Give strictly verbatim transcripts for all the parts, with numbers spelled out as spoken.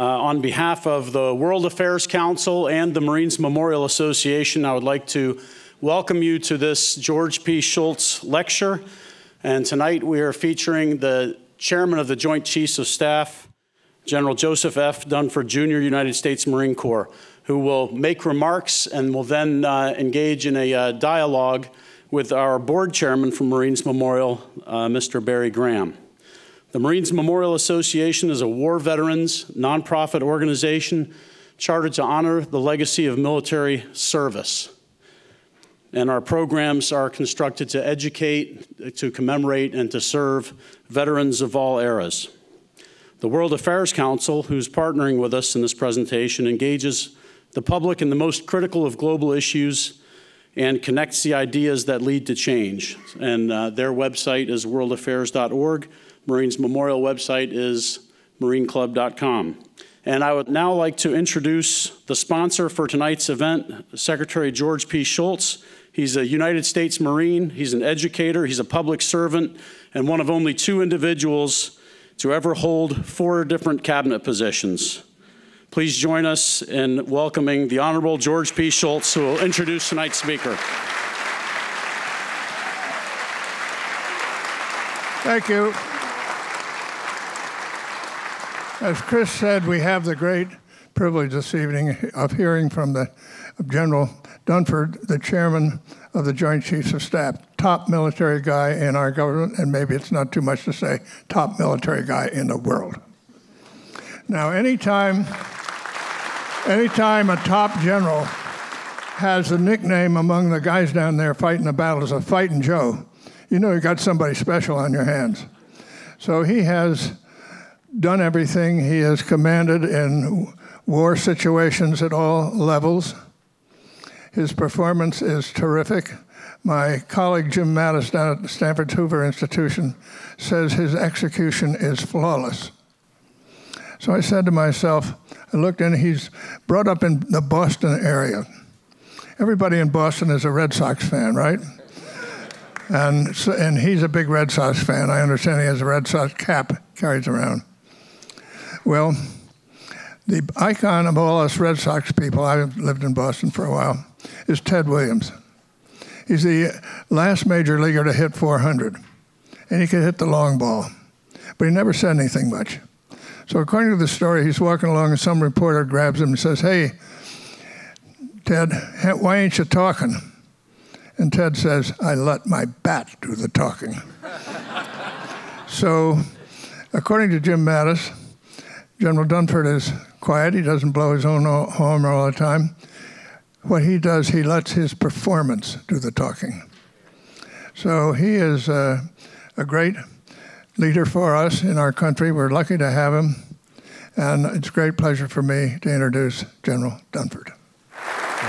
Uh, on behalf of the World Affairs Council and the Marines Memorial Association, I would like to welcome you to this George P. Schultz lecture. And tonight we are featuring the Chairman of the Joint Chiefs of Staff, General Joseph F. Dunford Junior, United States Marine Corps, who will make remarks and will then uh, engage in a uh, dialogue with our board chairman from Marines Memorial, uh, Mister Barry Graham. The Marines Memorial Association is a war veterans nonprofit organization chartered to honor the legacy of military service. And our programs are constructed to educate, to commemorate, and to serve veterans of all eras. The World Affairs Council, who's partnering with us in this presentation, engages the public in the most critical of global issues and connects the ideas that lead to change. And uh, their website is world affairs dot org. Marines Memorial website is marine club dot com. And I would now like to introduce the sponsor for tonight's event, Secretary George P. Schultz. He's a United States Marine, he's an educator, he's a public servant, and one of only two individuals to ever hold four different cabinet positions. Please join us in welcoming the Honorable George P. Schultz, who will introduce tonight's speaker. Thank you. As Chris said, we have the great privilege this evening of hearing from the General Dunford, the Chairman of the Joint Chiefs of Staff, top military guy in our government, and maybe it's not too much to say, top military guy in the world. Now, anytime, anytime a top general has a nickname among the guys down there fighting the battles of Fightin' Joe, you know you got somebody special on your hands. So he has done everything. He has commanded in war situations at all levels. His performance is terrific. My colleague Jim Mattis down at the Stanford Hoover Institution says his execution is flawless. So I said to myself, I looked in, he's brought up in the Boston area. Everybody in Boston is a Red Sox fan, right? And, so, and he's a big Red Sox fan. I understand he has a Red Sox cap carries around. Well, the icon of all us Red Sox people, I've lived in Boston for a while, is Ted Williams. He's the last major leaguer to hit four hundred, and he could hit the long ball, but he never said anything much. So according to the story, he's walking along and some reporter grabs him and says, "Hey, Ted, why ain't you talking?" And Ted says, "I let my bat do the talking." So according to Jim Mattis, General Dunford is quiet. He doesn't blow his own horn all the time. What he does, he lets his performance do the talking. So he is a, a great leader for us in our country. We're lucky to have him. And it's a great pleasure for me to introduce General Dunford. Thank you.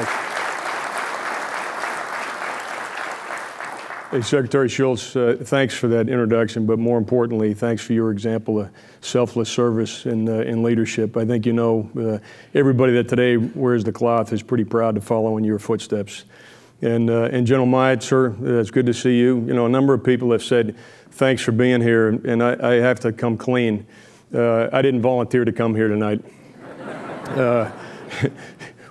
Thank you. Hey, Secretary Schultz, uh, thanks for that introduction, but more importantly, thanks for your example of selfless service and, uh, and leadership. I think you know uh, everybody that today wears the cloth is pretty proud to follow in your footsteps. And, uh, and General Myatt, sir, uh, it's good to see you. You know, a number of people have said, thanks for being here, and I, I have to come clean. Uh, I didn't volunteer to come here tonight. uh,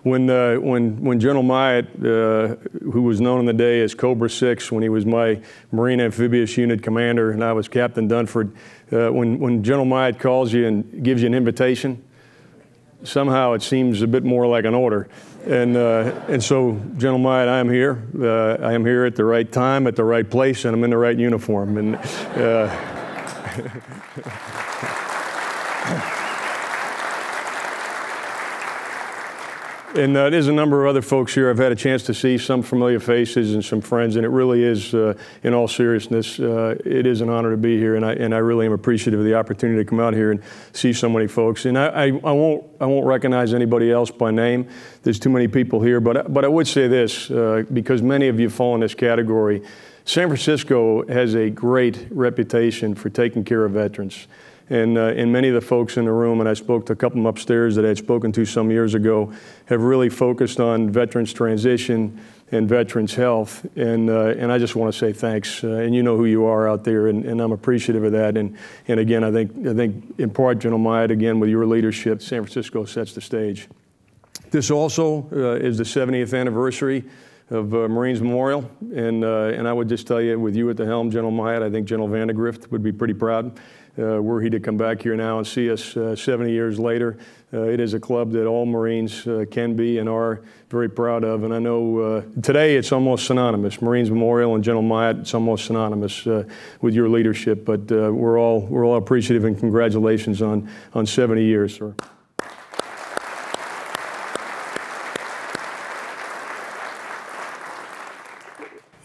When, uh, when, when General Myatt, uh, who was known in the day as Cobra six, when he was my Marine Amphibious Unit Commander and I was Captain Dunford, uh, when, when General Myatt calls you and gives you an invitation, somehow it seems a bit more like an order. And, uh, and so, General Myatt, I am here. Uh, I am here at the right time, at the right place, and I'm in the right uniform. And, uh, And uh, there's a number of other folks here. I've had a chance to see some familiar faces and some friends, and it really is, uh, in all seriousness, uh, it is an honor to be here, and I, and I really am appreciative of the opportunity to come out here and see so many folks. And I, I, I, won't, I won't recognize anybody else by name. There's too many people here, but, but I would say this, uh, because many of you fall in this category. San Francisco has a great reputation for taking care of veterans. and, uh, and many of the folks in the room, and I spoke to a couple of them upstairs that I had spoken to some years ago, have really focused on veterans transition and veterans health, and uh, and I just want to say thanks, uh, and you know who you are out there, and, and I'm appreciative of that, and and again, I think I think in part, General Myatt, again with your leadership, San Francisco sets the stage. This also uh, is the seventieth anniversary of uh, Marines Memorial, and uh, and I would just tell you, with you at the helm, General Myatt, I think General Vandegrift would be pretty proud. Uh, were he to come back here now and see us uh, seventy years later, uh, it is a club that all Marines uh, can be and are very proud of. And I know uh, today it's almost synonymous. Marines Memorial and General Myatt, it's almost synonymous uh, with your leadership. But uh, we're all we're all appreciative, and congratulations on on seventy years, sir.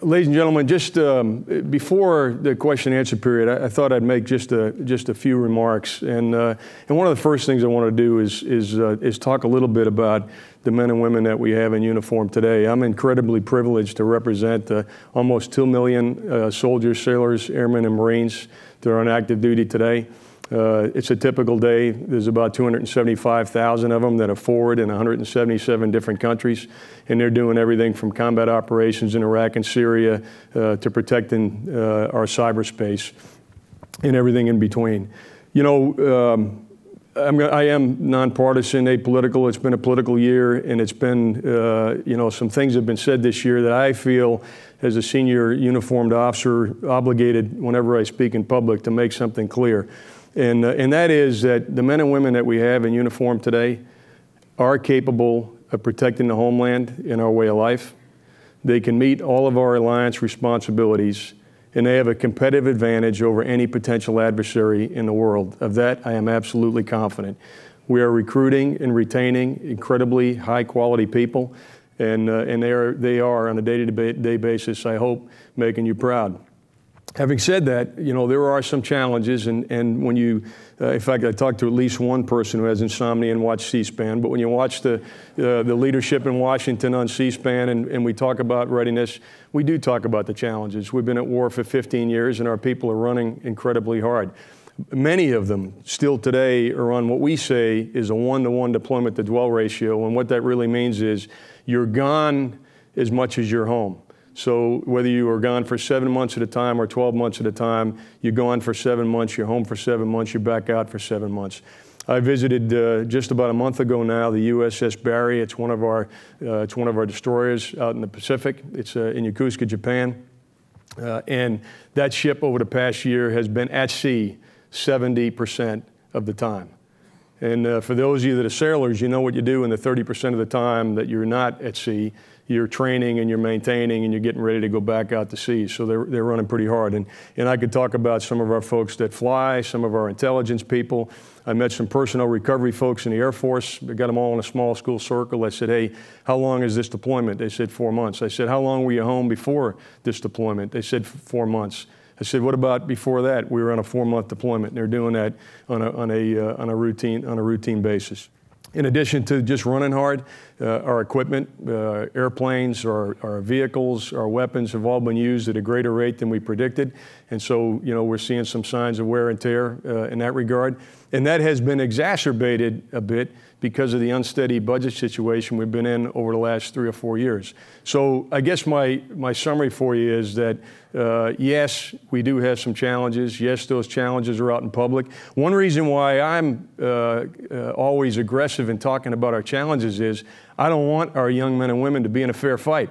Ladies and gentlemen, just um, before the question and answer period, I, I thought I'd make just a just a few remarks, and uh, and one of the first things I want to do is is uh, is talk a little bit about the men and women that we have in uniform today. I'm incredibly privileged to represent uh, almost two million uh, soldiers, sailors, airmen, and Marines that are on active duty today. Uh, it's a typical day. There's about two hundred seventy-five thousand of them that are forward in one hundred seventy-seven different countries, and they're doing everything from combat operations in Iraq and Syria uh, to protecting uh, our cyberspace and everything in between. You know, um, I'm, I am nonpartisan, apolitical. It's been a political year, and it's been, uh, you know, some things have been said this year that I feel, as a senior uniformed officer, obligated whenever I speak in public to make something clear. And, uh, and that is that the men and women that we have in uniform today are capable of protecting the homeland and our way of life. They can meet all of our alliance responsibilities, and they have a competitive advantage over any potential adversary in the world. Of that, I am absolutely confident. We are recruiting and retaining incredibly high-quality people, and, uh, and they, are, they are, on a day-to-day basis, I hope, making you proud. Having said that, you know, there are some challenges, and, and when you, uh, in fact, I talked to at least one person who has insomnia and watched C-SPAN, but when you watch the, uh, the leadership in Washington on C-SPAN and, and we talk about readiness, we do talk about the challenges. We've been at war for fifteen years, and our people are running incredibly hard. Many of them still today are on what we say is a one-to-one deployment to dwell ratio, and what that really means is you're gone as much as you're home. So whether you are gone for seven months at a time or twelve months at a time, you're gone for seven months, you're home for seven months, you're back out for seven months. I visited uh, just about a month ago now the U S S Barry. It's one of our, uh, it's one of our destroyers out in the Pacific. It's uh, in Yokosuka, Japan. Uh, and that ship over the past year has been at sea seventy percent of the time. And uh, for those of you that are sailors, you know what you do in the thirty percent of the time that you're not at sea. You're training and you're maintaining and you're getting ready to go back out to sea. So they're, they're running pretty hard. And, and I could talk about some of our folks that fly, some of our intelligence people. I met some personnel recovery folks in the Air Force. I got them all in a small school circle. I said, hey, how long is this deployment? They said, four months. I said, how long were you home before this deployment? They said, four months. I said, what about before that? We were on a four-month deployment, and they're doing that on a, on a, uh, on a, routine, on a routine basis. In addition to just running hard, uh, our equipment, uh, airplanes, our, our vehicles, our weapons have all been used at a greater rate than we predicted. And so, you know, we're seeing some signs of wear and tear uh, in that regard. And that has been exacerbated a bit because of the unsteady budget situation we've been in over the last three or four years. So I guess my, my summary for you is that, uh, yes, we do have some challenges. Yes, those challenges are out in public. One reason why I'm uh, uh, always aggressive in talking about our challenges is I don't want our young men and women to be in a fair fight.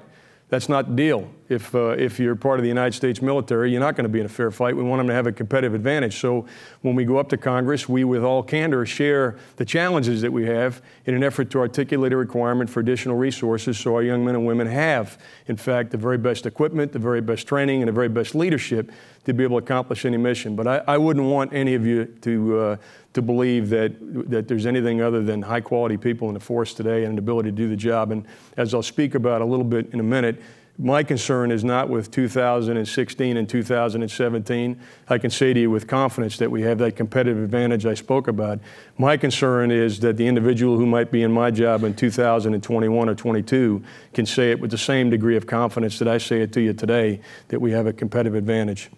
That's not the deal. If, uh, if you're part of the United States military, you're not going to be in a fair fight. We want them to have a competitive advantage. So when we go up to Congress, we, with all candor, share the challenges that we have in an effort to articulate a requirement for additional resources so our young men and women have, in fact, the very best equipment, the very best training, and the very best leadership to be able to accomplish any mission. But I, I wouldn't want any of you to, uh, to believe that, that there's anything other than high-quality people in the force today and an ability to do the job. And as I'll speak about a little bit in a minute, my concern is not with two thousand sixteen and two thousand seventeen. I can say to you with confidence that we have that competitive advantage I spoke about. My concern is that the individual who might be in my job in two thousand twenty-one or twenty-two can say it with the same degree of confidence that I say it to you today, that we have a competitive advantage.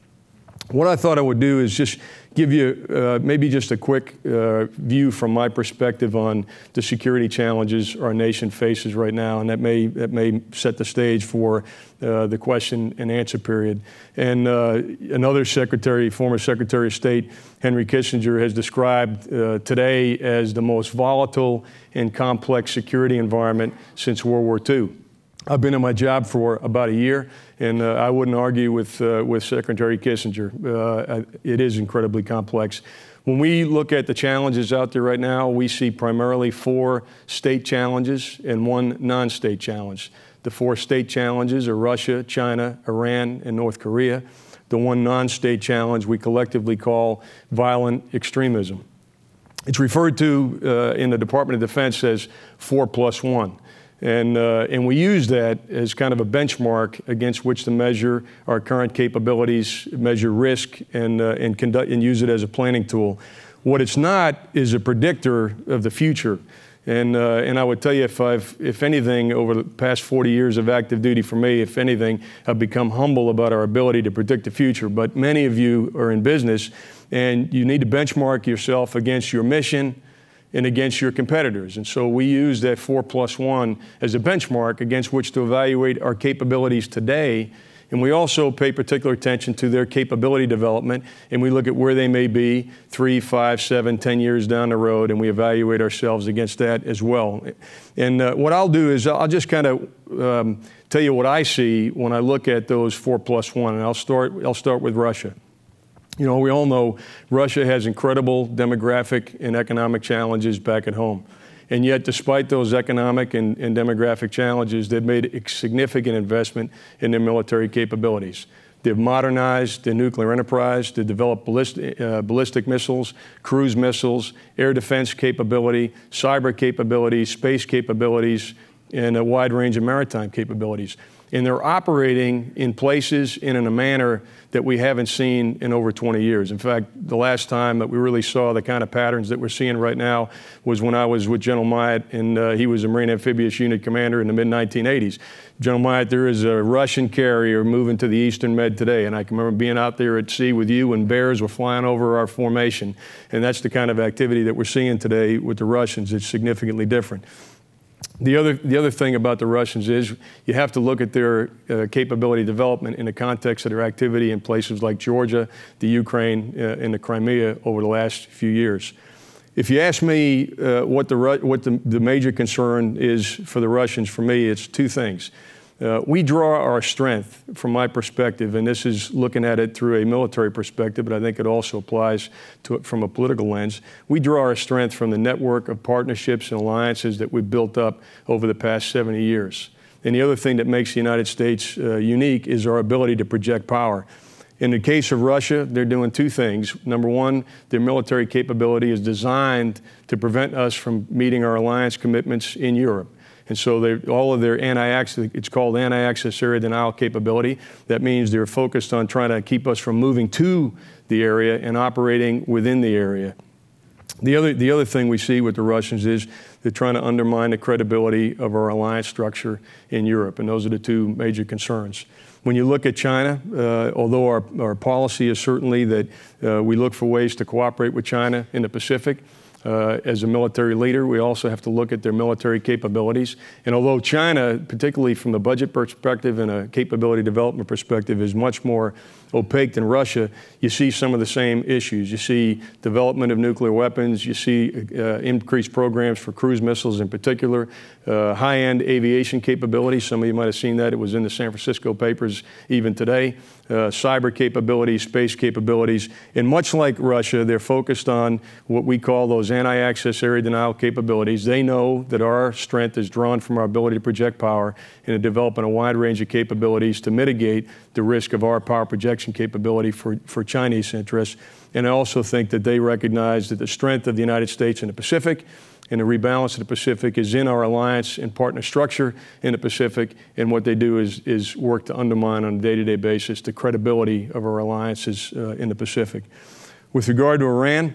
What I thought I would do is just give you uh, maybe just a quick uh, view from my perspective on the security challenges our nation faces right now, and that may that may set the stage for uh, the question and answer period. And uh, another secretary, former Secretary of State Henry Kissinger, has described uh, today as the most volatile and complex security environment since World War Two. I've been in my job for about a year, and uh, I wouldn't argue with, uh, with Secretary Kissinger. Uh, it is incredibly complex. When we look at the challenges out there right now, we see primarily four state challenges and one non-state challenge. The four state challenges are Russia, China, Iran, and North Korea. The one non-state challenge we collectively call violent extremism. It's referred to uh, in the Department of Defense as four plus one. And, uh, and we use that as kind of a benchmark against which to measure our current capabilities, measure risk, and, uh, and, conduct, and use it as a planning tool. What it's not is a predictor of the future. And, uh, and I would tell you, if, I've, if anything, over the past forty years of active duty for me, if anything, I've become humble about our ability to predict the future. But many of you are in business, and you need to benchmark yourself against your mission and against your competitors. And so we use that four plus one as a benchmark against which to evaluate our capabilities today. And we also pay particular attention to their capability development, and we look at where they may be three, five, seven, ten years down the road, and we evaluate ourselves against that as well. And uh, what I'll do is I'll just kind of um, tell you what I see when I look at those four plus one, and I'll start, I'll start with Russia. You know, we all know Russia has incredible demographic and economic challenges back at home. And yet, despite those economic and, and demographic challenges, they've made a significant investment in their military capabilities. They've modernized their nuclear enterprise, they've developed ballistic, uh, ballistic missiles, cruise missiles, air defense capability, cyber capabilities, space capabilities, and a wide range of maritime capabilities. And they're operating in places and in a manner that we haven't seen in over twenty years. In fact, the last time that we really saw the kind of patterns that we're seeing right now was when I was with General Myatt, and uh, he was a Marine Amphibious Unit Commander in the mid nineteen eighties. General Myatt, there is a Russian carrier moving to the Eastern Med today, and I can remember being out there at sea with you when bears were flying over our formation. And that's the kind of activity that we're seeing today with the Russians. It's significantly different. The other, the other thing about the Russians is you have to look at their uh, capability development in the context of their activity in places like Georgia, the Ukraine, uh, and the Crimea over the last few years. If you ask me uh, what, the, what the, the major concern is for the Russians, for me, it's two things. Uh, we draw our strength, from my perspective, and this is looking at it through a military perspective, but I think it also applies to it from a political lens. We draw our strength from the network of partnerships and alliances that we've built up over the past seventy years. And the other thing that makes the United States uh, unique is our ability to project power. In the case of Russia, they're doing two things. Number one, their military capability is designed to prevent us from meeting our alliance commitments in Europe. And so they, all of their anti-access, it's called anti-access area denial capability. That means they're focused on trying to keep us from moving to the area and operating within the area. The other, the other thing we see with the Russians is they're trying to undermine the credibility of our alliance structure in Europe. And those are the two major concerns. When you look at China, uh, although our, our policy is certainly that uh, we look for ways to cooperate with China in the Pacific, Uh, as a military leader, we also have to look at their military capabilities. And although China, particularly from the budget perspective and a capability development perspective, is much more opaque than Russia, you see some of the same issues. You see development of nuclear weapons. You see uh, increased programs for cruise missiles in particular, uh, high-end aviation capabilities. Some of you might have seen that. It was in the San Francisco papers even today. Uh, cyber capabilities, space capabilities. And much like Russia, they're focused on what we call those anti-access area denial capabilities. They know that our strength is drawn from our ability to project power and to develop a wide range of capabilities to mitigate the risk of our power projection capability for, for Chinese interests. And I also think that they recognize that the strength of the United States in the Pacific and the rebalance of the Pacific is in our alliance and partner structure in the Pacific, and what they do is, is work to undermine on a day-to-day basis the credibility of our alliances uh, in the Pacific. With regard to Iran,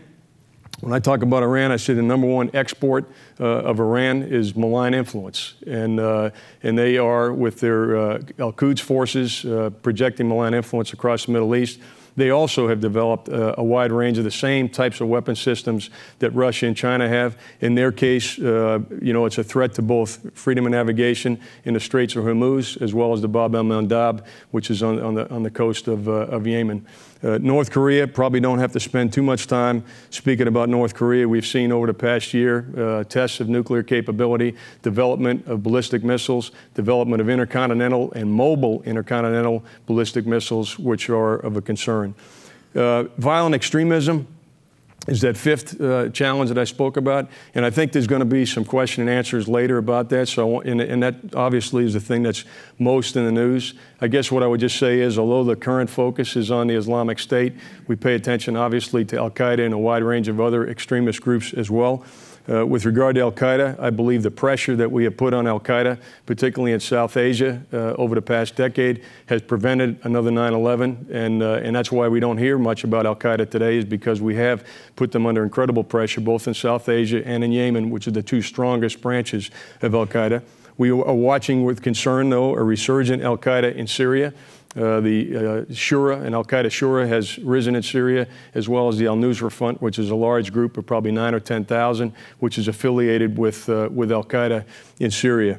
when I talk about Iran, I say the number one export uh, of Iran is malign influence. And, uh, and they are, with their uh, Al Quds forces, uh, projecting malign influence across the Middle East. they also have developed uh, a wide range of the same types of weapon systems that Russia and China have. In their case, uh, you know, it's a threat to both freedom of navigation in the Straits of Hormuz, as well as the Bab el-Mandab, which is on, on, the, on the coast of, uh, of Yemen. Uh, North Korea, probably don't have to spend too much time speaking about North Korea. We've seen over the past year uh, tests of nuclear capability, development of ballistic missiles, development of intercontinental and mobile intercontinental ballistic missiles, which are of a concern. Uh, violent extremism is that fifth uh, challenge that I spoke about, and I think there's going to be some question and answers later about that. So, and, and that obviously is the thing that's most in the news. I guess what I would just say is, although the current focus is on the Islamic State, we pay attention obviously to Al Qaeda and a wide range of other extremist groups as well. Uh, with regard to Al Qaeda, I believe the pressure that we have put on Al Qaeda, particularly in South Asia uh, over the past decade, has prevented another nine eleven, and uh, and that's why we don't hear much about Al Qaeda today, is because we have put them under incredible pressure, both in South Asia and in Yemen, which are the two strongest branches of Al Qaeda. We are watching with concern, though, a resurgent Al Qaeda in Syria. Uh, the uh, Shura and Al Qaeda Shura has risen in Syria, as well as the Al Nusra Front, which is a large group of probably nine or ten thousand, which is affiliated with uh, with Al Qaeda in Syria.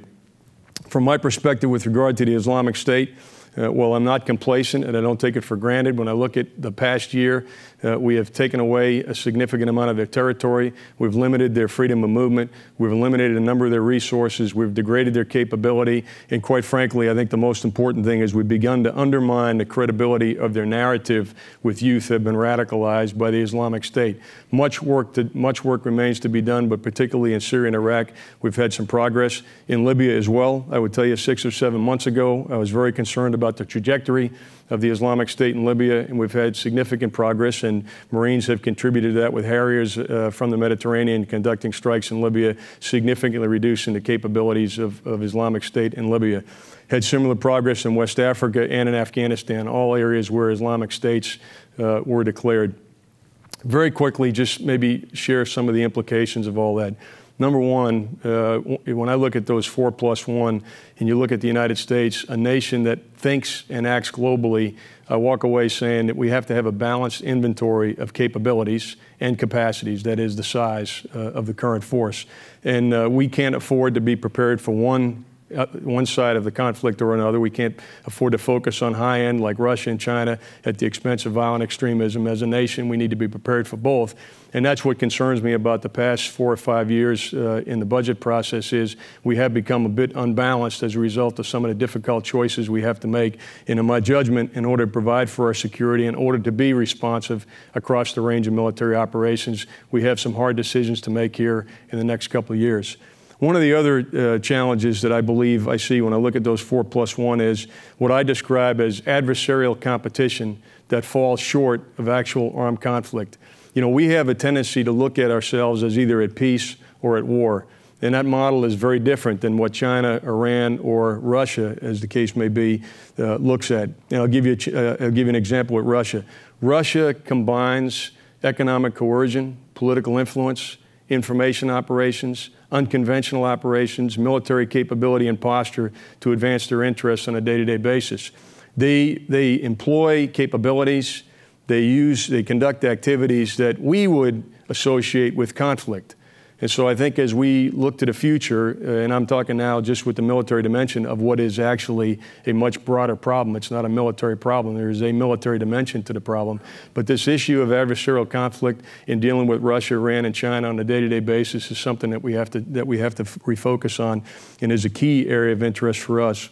From my perspective, with regard to the Islamic State, Uh, well, I'm not complacent, and I don't take it for granted. When I look at the past year, uh, we have taken away a significant amount of their territory. We've limited their freedom of movement. We've eliminated a number of their resources. We've degraded their capability. And quite frankly, I think the most important thing is we've begun to undermine the credibility of their narrative with youth that have been radicalized by the Islamic State. Much work, to, much work remains to be done, but particularly in Syria and Iraq, we've had some progress. In Libya as well, I would tell you six or seven months ago, I was very concerned about about the trajectory of the Islamic State in Libya, and we've had significant progress, and Marines have contributed to that with Harriers uh, from the Mediterranean conducting strikes in Libya, significantly reducing the capabilities of, of Islamic State in Libya. Had similar progress in West Africa and in Afghanistan, all areas where Islamic states uh, were declared. Very quickly, just maybe share some of the implications of all that. Number one, uh, when I look at those four plus one, and you look at the United States, a nation that thinks and acts globally, I walk away saying that we have to have a balanced inventory of capabilities and capacities, that is the size uh, of the current force. And uh, we can't afford to be prepared for one Uh, one side of the conflict or another. We can't afford to focus on high end like Russia and China at the expense of violent extremism. As a nation, we need to be prepared for both. And that's what concerns me about the past four or five years uh, in the budget process, is we have become a bit unbalanced as a result of some of the difficult choices we have to make. And in my judgment, in order to provide for our security, in order to be responsive across the range of military operations, we have some hard decisions to make here in the next couple of years. One of the other uh, challenges that I believe I see when I look at those four plus one is what I describe as adversarial competition that falls short of actual armed conflict. You know, we have a tendency to look at ourselves as either at peace or at war. And that model is very different than what China, Iran, or Russia, as the case may be, uh, looks at. And I'll give you, a ch uh, I'll give you an example with Russia. Russia combines economic coercion, political influence, information operations, unconventional operations, military capability and posture to advance their interests on a day-to-day basis. They, they employ capabilities, they use, they conduct activities that we would associate with conflict. And so I think as we look to the future, uh, and I'm talking now just with the military dimension of what is actually a much broader problem. It's not a military problem. There is a military dimension to the problem. But this issue of adversarial conflict in dealing with Russia, Iran, and China on a day-to-day basis is something that we have to, that we have to refocus on, and is a key area of interest for us.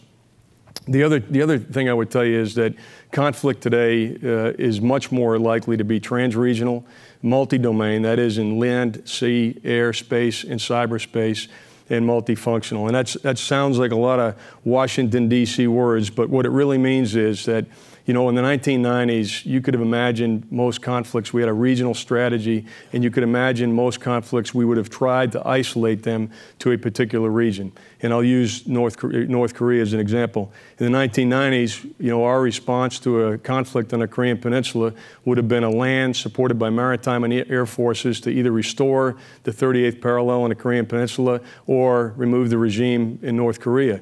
The other, the other thing I would tell you is that conflict today uh, is much more likely to be trans-regional, multi-domain, that is in land, sea, air, space, and cyberspace, and multifunctional. And that's, that sounds like a lot of Washington, D C words, but what it really means is that, you know, in the nineteen nineties, you could have imagined most conflicts. We had a regional strategy, and you could imagine most conflicts we would have tried to isolate them to a particular region. And I'll use North Korea, North Korea as an example. In the nineteen nineties, you know, our response to a conflict on the Korean Peninsula would have been a land supported by maritime and air forces to either restore the thirty-eighth parallel on the Korean Peninsula or remove the regime in North Korea.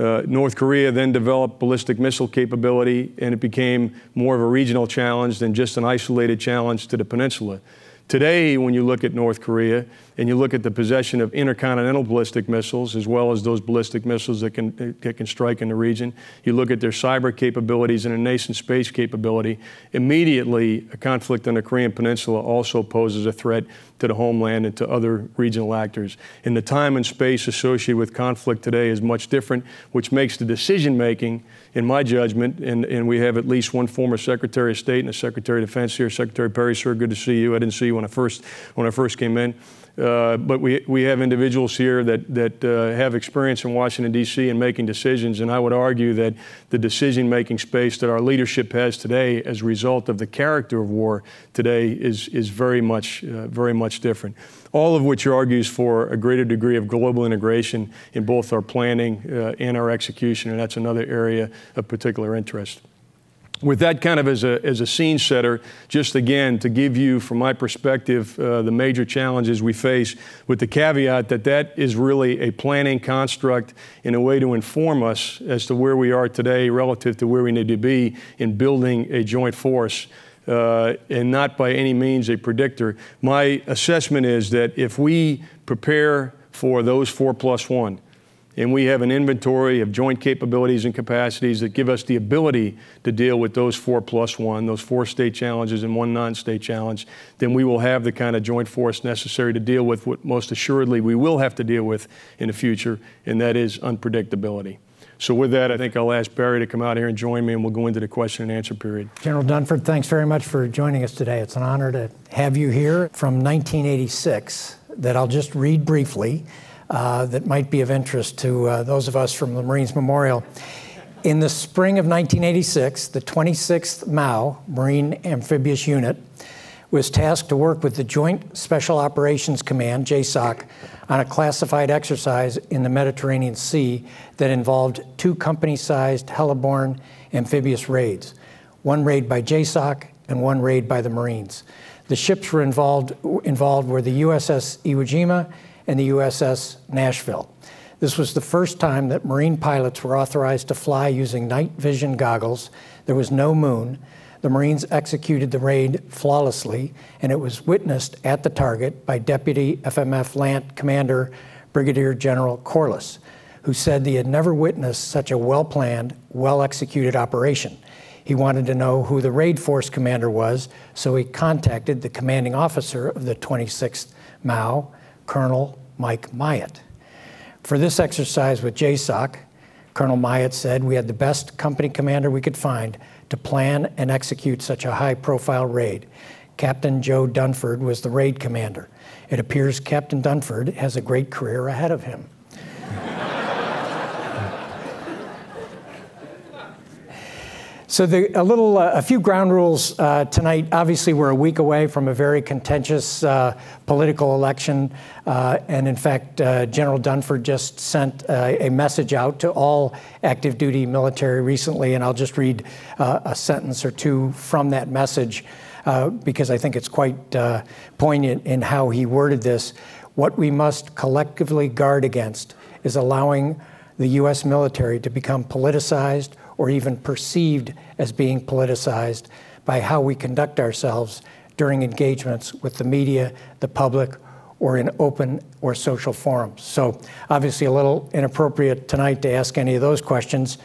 Uh, North Korea then developed ballistic missile capability, and it became more of a regional challenge than just an isolated challenge to the peninsula. Today, when you look at North Korea and you look at the possession of intercontinental ballistic missiles, as well as those ballistic missiles that can, that can strike in the region, you look at their cyber capabilities and a nation space capability, immediately a conflict on the Korean Peninsula also poses a threat to the homeland and to other regional actors. And the time and space associated with conflict today is much different, which makes the decision-making, in my judgment, and, and we have at least one former Secretary of State and a Secretary of Defense here, Secretary Perry, sir, good to see you. I didn't see you when I first, when I first came in. Uh, but we, we have individuals here that, that uh, have experience in Washington, D C in making decisions, and I would argue that the decision-making space that our leadership has today as a result of the character of war today is, is very much, uh, very much different. All of which argues for a greater degree of global integration in both our planning uh, and our execution, and that's another area of particular interest. With that kind of as a, as a scene setter, just again, to give you, from my perspective, uh, the major challenges we face, with the caveat that that is really a planning construct in a way to inform us as to where we are today relative to where we need to be in building a joint force, uh, and not by any means a predictor. My assessment is that if we prepare for those four plus one, and we have an inventory of joint capabilities and capacities that give us the ability to deal with those four plus one, those four state challenges and one non-state challenge, then we will have the kind of joint force necessary to deal with what most assuredly we will have to deal with in the future, and that is unpredictability. So with that, I think I'll ask Barry to come out here and join me, and we'll go into the question and answer period. General Dunford, thanks very much for joining us today. It's an honor to have you here. From nineteen eighty-six, that I'll just read briefly, Uh, that might be of interest to uh, those of us from the Marines Memorial. In the spring of nineteen eighty-six, the twenty-sixth M A U, Marine Amphibious Unit, was tasked to work with the Joint Special Operations Command, J SOC, on a classified exercise in the Mediterranean Sea that involved two company-sized heliborne amphibious raids, one raid by J SOC and one raid by the Marines. The ships were involved, involved were the U S S Iwo Jima and the U S S Nashville. This was the first time that Marine pilots were authorized to fly using night vision goggles. There was no moon. The Marines executed the raid flawlessly, and it was witnessed at the target by Deputy F M F Lant Commander Brigadier General Corliss, who said he had never witnessed such a well-planned, well-executed operation. He wanted to know who the raid force commander was, so he contacted the commanding officer of the twenty-sixth M A U, Colonel Mike Myatt. For this exercise with J SOC, Colonel Myatt said, "We had the best company commander we could find to plan and execute such a high-profile raid. Captain Joe Dunford was the raid commander. It appears Captain Dunford has a great career ahead of him." So the, a little, uh, a few ground rules uh, tonight. Obviously, we're a week away from a very contentious uh, political election, uh, and in fact, uh, General Dunford just sent uh, a message out to all active duty military recently, and I'll just read uh, a sentence or two from that message uh, because I think it's quite uh, poignant in how he worded this. "What we must collectively guard against is allowing the U S military to become politicized or even perceived as being politicized by how we conduct ourselves during engagements with the media, the public, or in open or social forums." So obviously a little inappropriate tonight to ask any of those questions.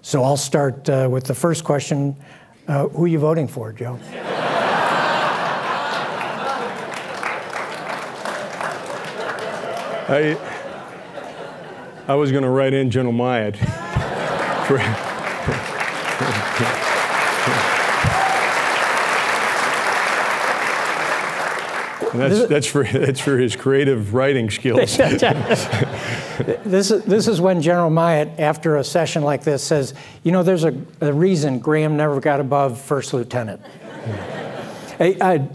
So I'll start uh, with the first question. Uh, who are you voting for, Joe? I, I was gonna write in General Myatt. for, That's, that's, for, that's for his creative writing skills. this, is, this is when General Myatt, after a session like this, says, you know, there's a, a reason Graham never got above first lieutenant. I, I,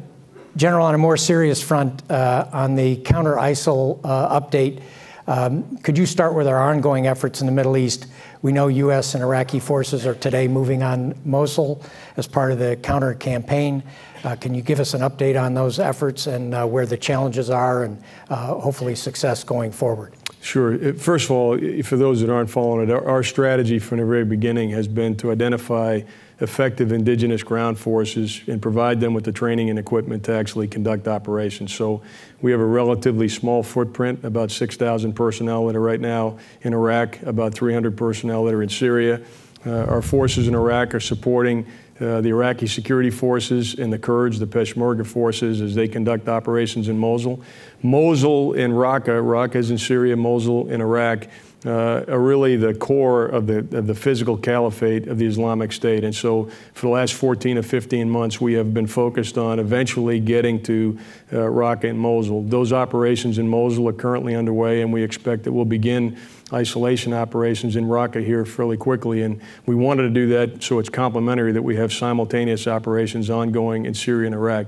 General, on a more serious front, uh, on the counter-I S I L uh, update, um, could you start with our ongoing efforts in the Middle East? We know U S and Iraqi forces are today moving on Mosul as part of the counter-campaign. Uh, can you give us an update on those efforts and uh, where the challenges are and uh, hopefully success going forward? Sure. First of all, for those that aren't following it, our strategy from the very beginning has been to identify effective indigenous ground forces and provide them with the training and equipment to actually conduct operations. So we have a relatively small footprint, about six thousand personnel that are right now in Iraq, about three hundred personnel that are in Syria. Uh, our forces in Iraq are supporting Uh, the Iraqi security forces and the Kurds, the Peshmerga forces, as they conduct operations in Mosul. Mosul and Raqqa, Raqqa is in Syria, Mosul in Iraq, uh, are really the core of the, of the physical caliphate of the Islamic State. And so for the last fourteen or fifteen months, we have been focused on eventually getting to uh, Raqqa and Mosul. Those operations in Mosul are currently underway, and we expect that we'll begin isolation operations in Raqqa here fairly quickly, and we wanted to do that so it's complementary that we have simultaneous operations ongoing in Syria and Iraq.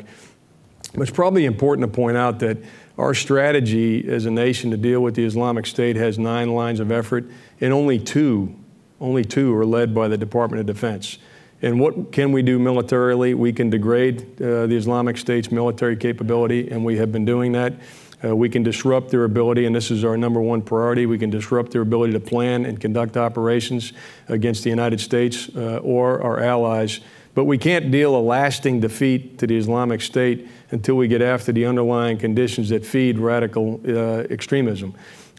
But it's probably important to point out that our strategy as a nation to deal with the Islamic State has nine lines of effort, and only two, only two are led by the Department of Defense. And what can we do militarily? We can degrade uh, the Islamic State's military capability, and we have been doing that. Uh, we can disrupt their ability, and this is our number one priority, we can disrupt their ability to plan and conduct operations against the United States uh, or our allies. But we can't deal a lasting defeat to the Islamic State until we get after the underlying conditions that feed radical uh, extremism.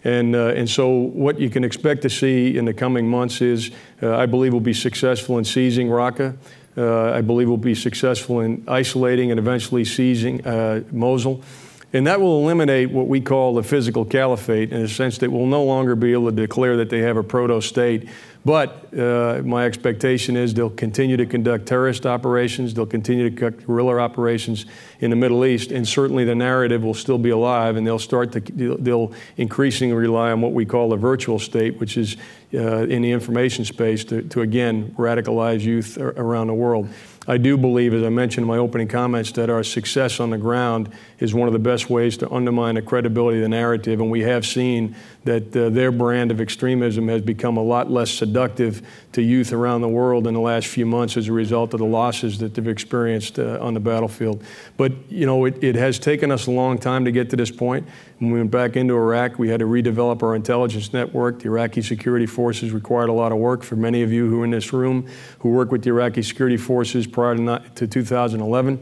And, uh, and so what you can expect to see in the coming months is, uh, I believe we'll be successful in seizing Raqqa. Uh, I believe we'll be successful in isolating and eventually seizing uh, Mosul. And that will eliminate what we call the physical caliphate, in the sense that we'll no longer be able to declare that they have a proto-state. But uh, my expectation is they'll continue to conduct terrorist operations, they'll continue to conduct guerrilla operations in the Middle East, and certainly the narrative will still be alive, and they'll start to, they'll increasingly rely on what we call a virtual state, which is uh, in the information space to, to again, radicalize youth around the world. I do believe, as I mentioned in my opening comments, that our success on the ground is one of the best ways to undermine the credibility of the narrative, and we have seen that uh, their brand of extremism has become a lot less seductive to youth around the world in the last few months as a result of the losses that they've experienced uh, on the battlefield. But, you know, it, it has taken us a long time to get to this point. When we went back into Iraq, we had to redevelop our intelligence network. The Iraqi security forces required a lot of work. For many of you who are in this room who work with the Iraqi security forces prior to, not, to two thousand eleven,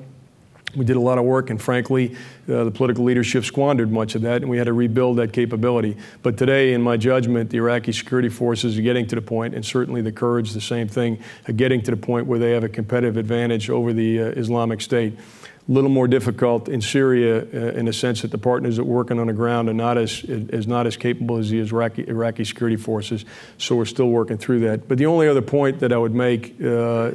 we did a lot of work, and frankly, uh, the political leadership squandered much of that, and we had to rebuild that capability. But today, in my judgment, the Iraqi security forces are getting to the point, and certainly the Kurds, the same thing, are getting to the point where they have a competitive advantage over the uh, Islamic State. A little more difficult in Syria uh, in the sense that the partners that are working on the ground are not as, is not as capable as the Iraqi, Iraqi security forces, so we're still working through that. But the only other point that I would make uh,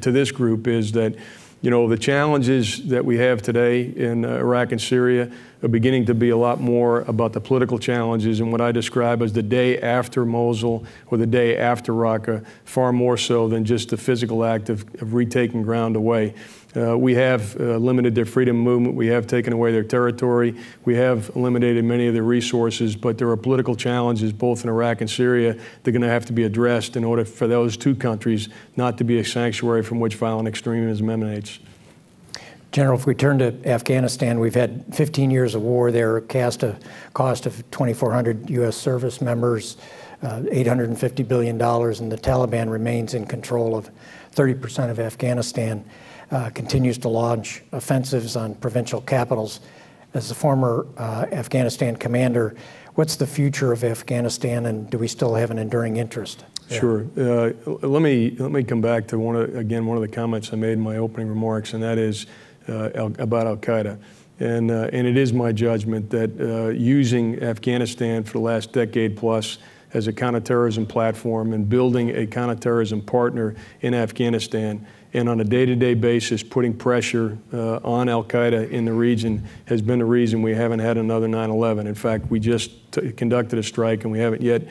to this group is that, you know, the challenges that we have today in uh, Iraq and Syria are beginning to be a lot more about the political challenges and what I describe as the day after Mosul or the day after Raqqa, far more so than just the physical act of, of retaking ground away. Uh, we have uh, limited their freedom movement, we have taken away their territory, we have eliminated many of their resources, but there are political challenges both in Iraq and Syria that are going to have to be addressed in order for those two countries not to be a sanctuary from which violent extremism emanates. General, if we turn to Afghanistan, we've had fifteen years of war there, cast a cost of twenty-four hundred U S service members, uh, eight hundred fifty billion dollars, and the Taliban remains in control of thirty percent of Afghanistan. Uh, continues to launch offensives on provincial capitals. As the former uh, Afghanistan commander, what's the future of Afghanistan, and do we still have an enduring interest? Sure. Uh, let me let me come back to one of, again one of the comments I made in my opening remarks, and that is uh, al about Al Qaeda. And uh, and it is my judgment that uh, using Afghanistan for the last decade plus as a counterterrorism platform and building a counterterrorism partner in Afghanistan, and on a day-to-day basis putting pressure uh, on Al Qaeda in the region, has been the reason we haven't had another nine eleven. In fact, we just t conducted a strike, and we haven't yet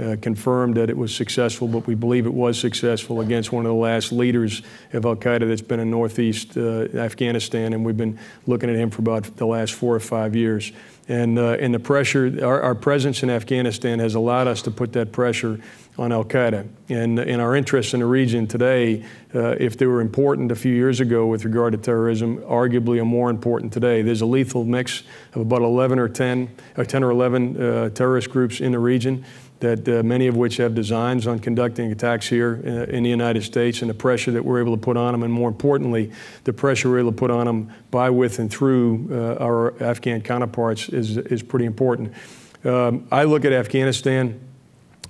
uh, confirmed that it was successful, but we believe it was successful against one of the last leaders of Al Qaeda that's been in northeast uh, Afghanistan, and we've been looking at him for about the last four or five years. And, uh, and the pressure, our, our presence in Afghanistan has allowed us to put that pressure on Al Qaeda. And, and our interests in the region today, uh, if they were important a few years ago with regard to terrorism, arguably are more important today. There's a lethal mix of about eleven or ten, or ten or eleven uh, terrorist groups in the region, that uh, many of which have designs on conducting attacks here in, in the United States, and the pressure that we're able to put on them, and more importantly, the pressure we're able to put on them by, with, and through uh, our Afghan counterparts is, is pretty important. Um, I look at Afghanistan,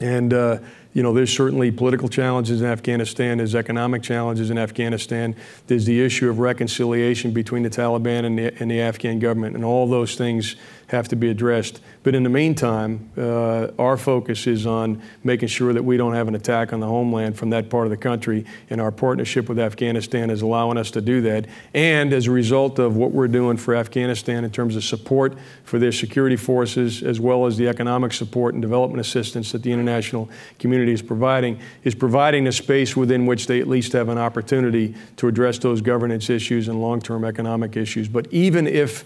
and uh, you know, there's certainly political challenges in Afghanistan, there's economic challenges in Afghanistan, there's the issue of reconciliation between the Taliban and the, and the Afghan government, and all those things have to be addressed. But in the meantime, uh, our focus is on making sure that we don't have an attack on the homeland from that part of the country, and our partnership with Afghanistan is allowing us to do that. And as a result of what we're doing for Afghanistan in terms of support for their security forces, as well as the economic support and development assistance that the international community is providing, is providing a space within which they at least have an opportunity to address those governance issues and long-term economic issues. But even if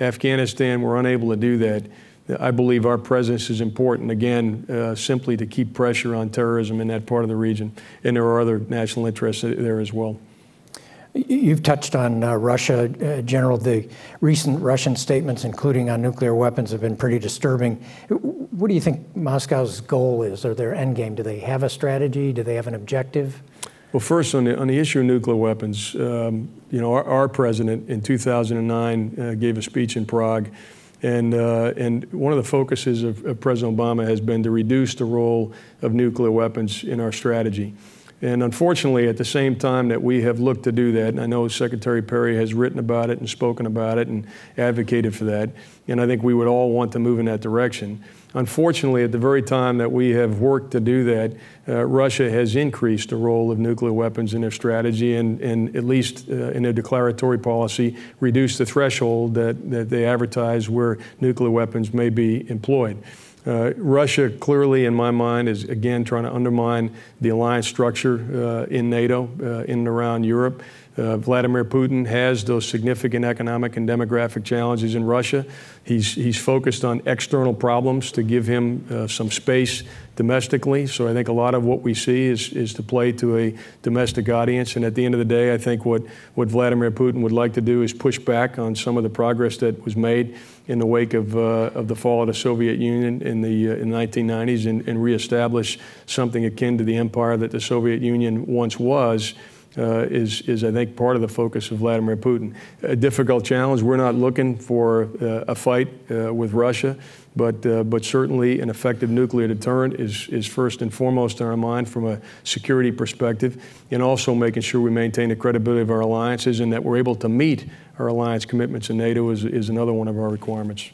Afghanistan were unable to do that, I believe our presence is important, again, uh, simply to keep pressure on terrorism in that part of the region. And there are other national interests there as well. You've touched on uh, Russia, uh, General. The recent Russian statements, including on nuclear weapons, have been pretty disturbing. What do you think Moscow's goal is, or their end game? Do they have a strategy? Do they have an objective? Well, first, on the, on the issue of nuclear weapons, um, you know, our, our president in two thousand nine uh, gave a speech in Prague. And, uh, and one of the focuses of, of President Obama has been to reduce the role of nuclear weapons in our strategy. And unfortunately, at the same time that we have looked to do that, and I know Secretary Perry has written about it and spoken about it and advocated for that, and I think we would all want to move in that direction. Unfortunately, at the very time that we have worked to do that, uh, Russia has increased the role of nuclear weapons in their strategy, and, and at least uh, in their declaratory policy, reduced the threshold that, that they advertise where nuclear weapons may be employed. Uh, Russia clearly, in my mind, is again trying to undermine the alliance structure uh, in NATO, uh, in and around Europe. Uh, Vladimir Putin has those significant economic and demographic challenges in Russia. He's, he's focused on external problems to give him uh, some space domestically. So I think a lot of what we see is, is to play to a domestic audience. And at the end of the day, I think what, what Vladimir Putin would like to do is push back on some of the progress that was made in the wake of, uh, of the fall of the Soviet Union in the, uh, in the nineteen nineties and, and reestablish something akin to the empire that the Soviet Union once was. Uh, is, is, I think, part of the focus of Vladimir Putin. A difficult challenge. We're not looking for uh, a fight uh, with Russia, but, uh, but certainly an effective nuclear deterrent is, is first and foremost in our mind from a security perspective, and also making sure we maintain the credibility of our alliances and that we're able to meet our alliance commitments in NATO is, is another one of our requirements.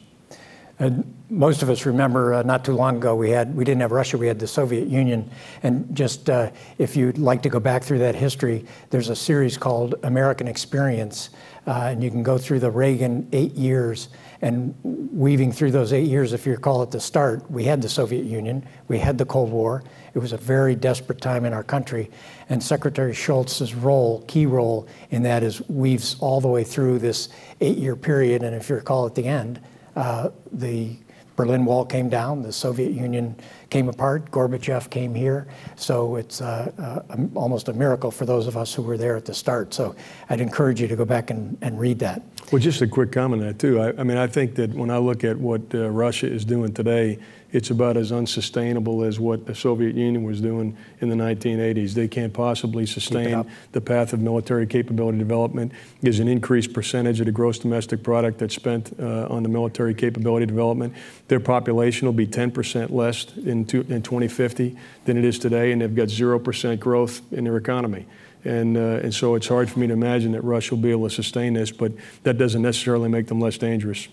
And most of us remember uh, not too long ago we had we didn't have Russia, we had the Soviet Union. And just uh, if you'd like to go back through that history, there's a series called American Experience, uh, and you can go through the Reagan eight years and weaving through those eight years. If you recall, at the start we had the Soviet Union, we had the Cold War. It was a very desperate time in our country, and Secretary Schultz's role, key role in that, is weaves all the way through this eight-year period. And if you recall, at the end, Uh, the Berlin Wall came down, the Soviet Union came apart, Gorbachev came here. So it's uh, uh, almost a miracle for those of us who were there at the start. So I'd encourage you to go back and, and read that. Well, just a quick comment on that too. I, I mean, I think that when I look at what uh, Russia is doing today, it's about as unsustainable as what the Soviet Union was doing in the nineteen eighties. They can't possibly sustain the path of military capability development. There's an increased percentage of the gross domestic product that's spent uh, on the military capability development. Their population will be ten percent less in, two, in twenty fifty than it is today, and they've got zero percent growth in their economy. And, uh, and so it's hard for me to imagine that Russia will be able to sustain this, but that doesn't necessarily make them less dangerous.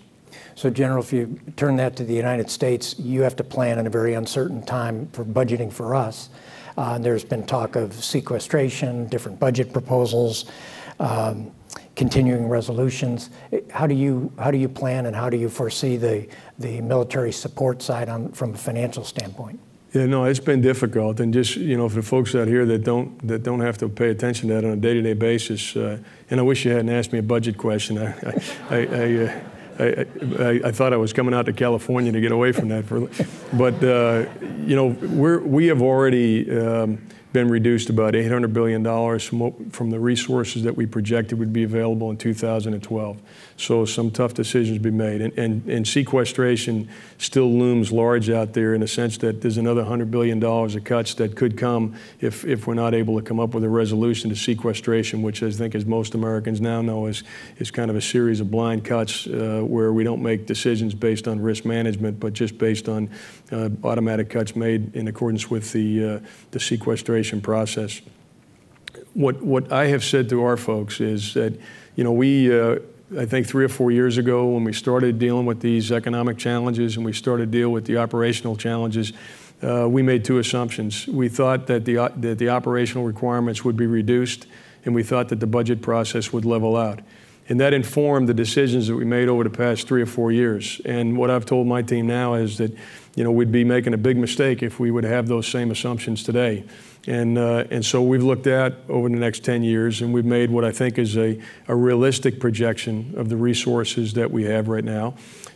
So, General, if you turn that to the United States, you have to plan in a very uncertain time for budgeting for us. Uh, there's been talk of sequestration, different budget proposals, um, continuing resolutions. How do you how do you plan, and how do you foresee the the military support side on, from a financial standpoint? Yeah, no, it's been difficult, and just you know, for the folks out here that don't that don't have to pay attention to that on a day-to-day basis. Uh, and I wish you hadn't asked me a budget question. I, I, I, I, uh, I, I, I thought I was coming out to California to get away from that, for, but uh, you know, we're we have already um, been reduced about eight hundred billion dollars from from the resources that we projected would be available in two thousand twelve. So some tough decisions be made, and, and, and sequestration still looms large out there in the sense that there's another one hundred billion dollars of cuts that could come if, if we're not able to come up with a resolution to sequestration, which I think, as most Americans now know, is, is kind of a series of blind cuts uh, where we don't make decisions based on risk management, but just based on uh, automatic cuts made in accordance with the, uh, the sequestration process. What, what I have said to our folks is that, you know, we, uh, I think three or four years ago when we started dealing with these economic challenges and we started to deal with the operational challenges, uh, we made two assumptions. We thought that the, that the operational requirements would be reduced, and we thought that the budget process would level out. And that informed the decisions that we made over the past three or four years. And what I've told my team now is that, you know, we'd be making a big mistake if we would have those same assumptions today. And, uh, and so we've looked at over the next ten years, and we've made what I think is a, a realistic projection of the resources that we have right now.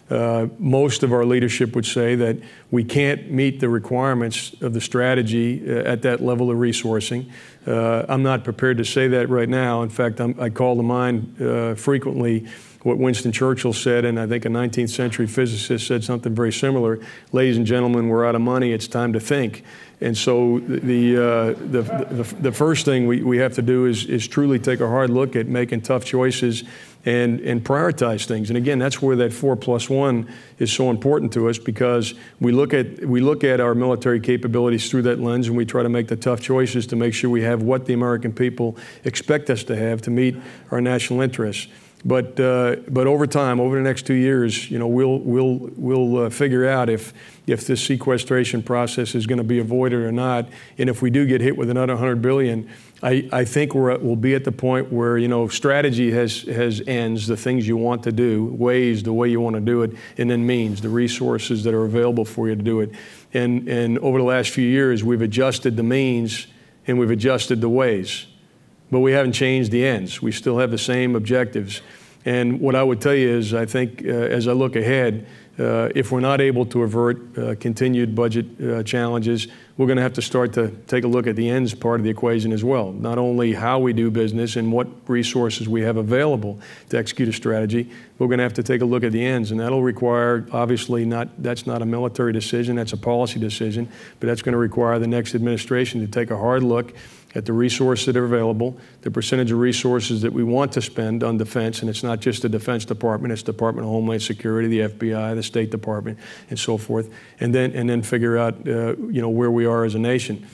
Uh, most of our leadership would say that we can't meet the requirements of the strategy uh, at that level of resourcing. Uh, I'm not prepared to say that right now. In fact, I'm, I call to mind uh, frequently what Winston Churchill said, and I think a nineteenth century physicist said something very similar. Ladies and gentlemen, we're out of money, it's time to think. And so the, uh, the, the, the first thing we, we have to do is, is truly take a hard look at making tough choices and, and prioritize things. And again, that's where that four plus one is so important to us, because we look at, we look at our military capabilities through that lens, and we try to make the tough choices to make sure we have what the American people expect us to have to meet our national interests. But uh, but over time, over the next two years, you know, we'll we'll we'll uh, figure out if if this sequestration process is going to be avoided or not. And if we do get hit with another one hundred billion dollars, I I think we're at, we'll be at the point where, you know, strategy has has ends, the things you want to do, ways, the way you want to do it, and then means, the resources that are available for you to do it. And and over the last few years, we've adjusted the means and we've adjusted the ways, but we haven't changed the ends. We still have the same objectives. And what I would tell you is, I think uh, as I look ahead, uh, if we're not able to avert uh, continued budget uh, challenges, we're going to have to start to take a look at the ends part of the equation as well. Not only how we do business and what resources we have available to execute a strategy, we're going to have to take a look at the ends. And that'll require, obviously, not, that's not a military decision, that's a policy decision, but that's going to require the next administration to take a hard look at the resources that are available, the percentage of resources that we want to spend on defense, and it's not just the Defense Department, it's Department of Homeland Security, the F B I, the State Department, and so forth, and then, and then figure out uh, you know, where we are as a nation.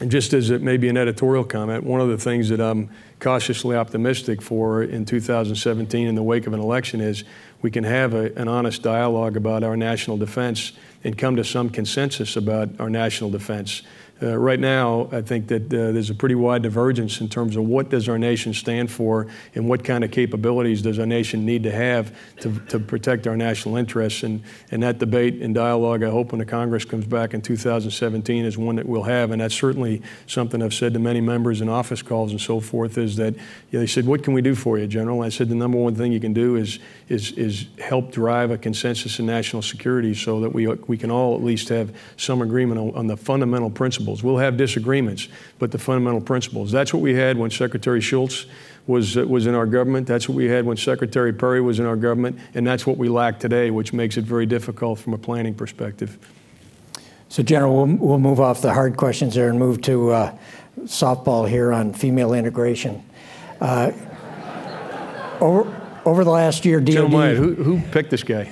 And just as it may be an editorial comment, one of the things that I'm cautiously optimistic for in two thousand seventeen in the wake of an election is we can have a, an honest dialogue about our national defense and come to some consensus about our national defense. Uh, right now, I think that uh, there's a pretty wide divergence in terms of what does our nation stand for and what kind of capabilities does our nation need to have to, to protect our national interests. And, and that debate and dialogue, I hope when the Congress comes back in two thousand seventeen, is one that we'll have. And that's certainly something I've said to many members in office calls and so forth, is that, you know, they said, what can we do for you, General? And I said, the number one thing you can do is, is, is help drive a consensus in national security so that we, we can all at least have some agreement on, on the fundamental principles. We'll have disagreements, but the fundamental principles. That's what we had when Secretary Schultz was, uh, was in our government. That's what we had when Secretary Perry was in our government. And that's what we lack today, which makes it very difficult from a planning perspective. So, General, we'll, we'll move off the hard questions there and move to uh, softball here on female integration. Uh, over, over the last year, D O D... General Myatt, who, who picked this guy?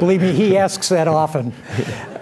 Believe me, he asks that often.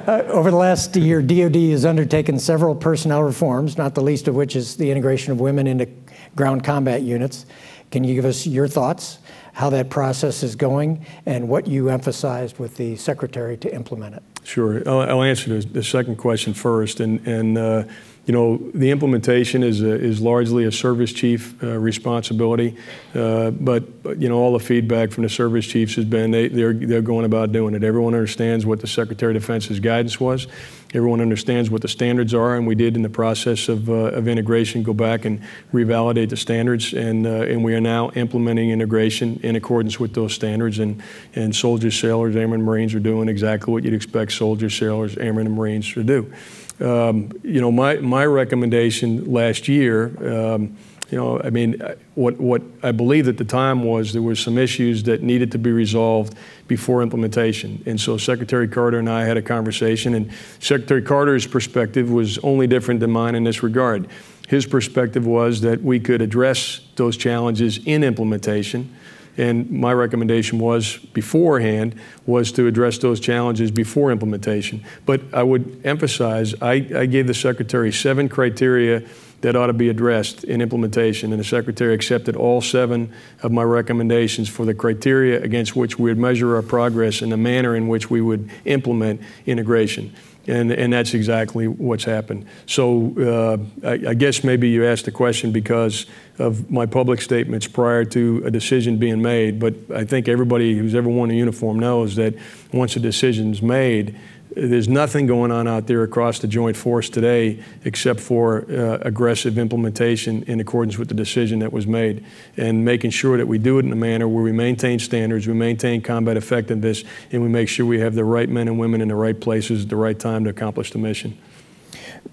Uh, over the last year, D O D has undertaken several personnel reforms, not the least of which is the integration of women into ground combat units. Can you give us your thoughts, how that process is going, and what you emphasized with the Secretary to implement it? Sure. I'll, I'll answer the, the second question first. And, and uh, you know, the implementation is a, is largely a service chief uh, responsibility, uh, but, but you know, all the feedback from the service chiefs has been they, they're they're going about doing it. Everyone understands what the Secretary of Defense's guidance was. Everyone understands what the standards are, and we did in the process of, uh, of integration go back and revalidate the standards, and uh, and we are now implementing integration in accordance with those standards, and and soldiers, sailors, airmen, Marines are doing exactly what you'd expect soldiers, sailors, airmen, and Marines to do. Um, you know, my my recommendation last year, um, you know, I mean, what what I believed at the time was there were some issues that needed to be resolved before implementation. And so Secretary Carter and I had a conversation, and Secretary Carter's perspective was only different than mine in this regard. His perspective was that we could address those challenges in implementation, and my recommendation was beforehand was to address those challenges before implementation. But I would emphasize, I, I gave the Secretary seven criteria that ought to be addressed in implementation, and the Secretary accepted all seven of my recommendations for the criteria against which we would measure our progress and the manner in which we would implement integration. And, and that's exactly what's happened. So uh, I, I guess maybe you asked the question because of my public statements prior to a decision being made, but I think everybody who's ever worn a uniform knows that once a decision's made, there's nothing going on out there across the joint force today except for uh, aggressive implementation in accordance with the decision that was made, and making sure that we do it in a manner where we maintain standards, we maintain combat effectiveness, and we make sure we have the right men and women in the right places at the right time to accomplish the mission.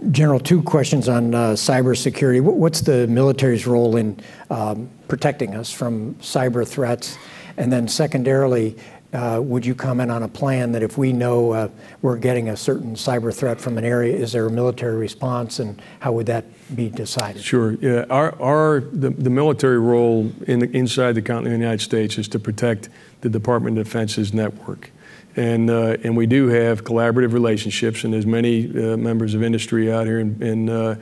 General, two questions on uh, cybersecurity. What's the military's role in um, protecting us from cyber threats? And then secondarily, Uh, would you comment on a plan that if we know uh, we're getting a certain cyber threat from an area, is there a military response, and how would that be decided? Sure. Yeah. Our, our the, the military role in the, inside the continent of the United States is to protect the Department of Defense's network. And, uh, and we do have collaborative relationships, and there's many uh, members of industry out here, and, and, uh,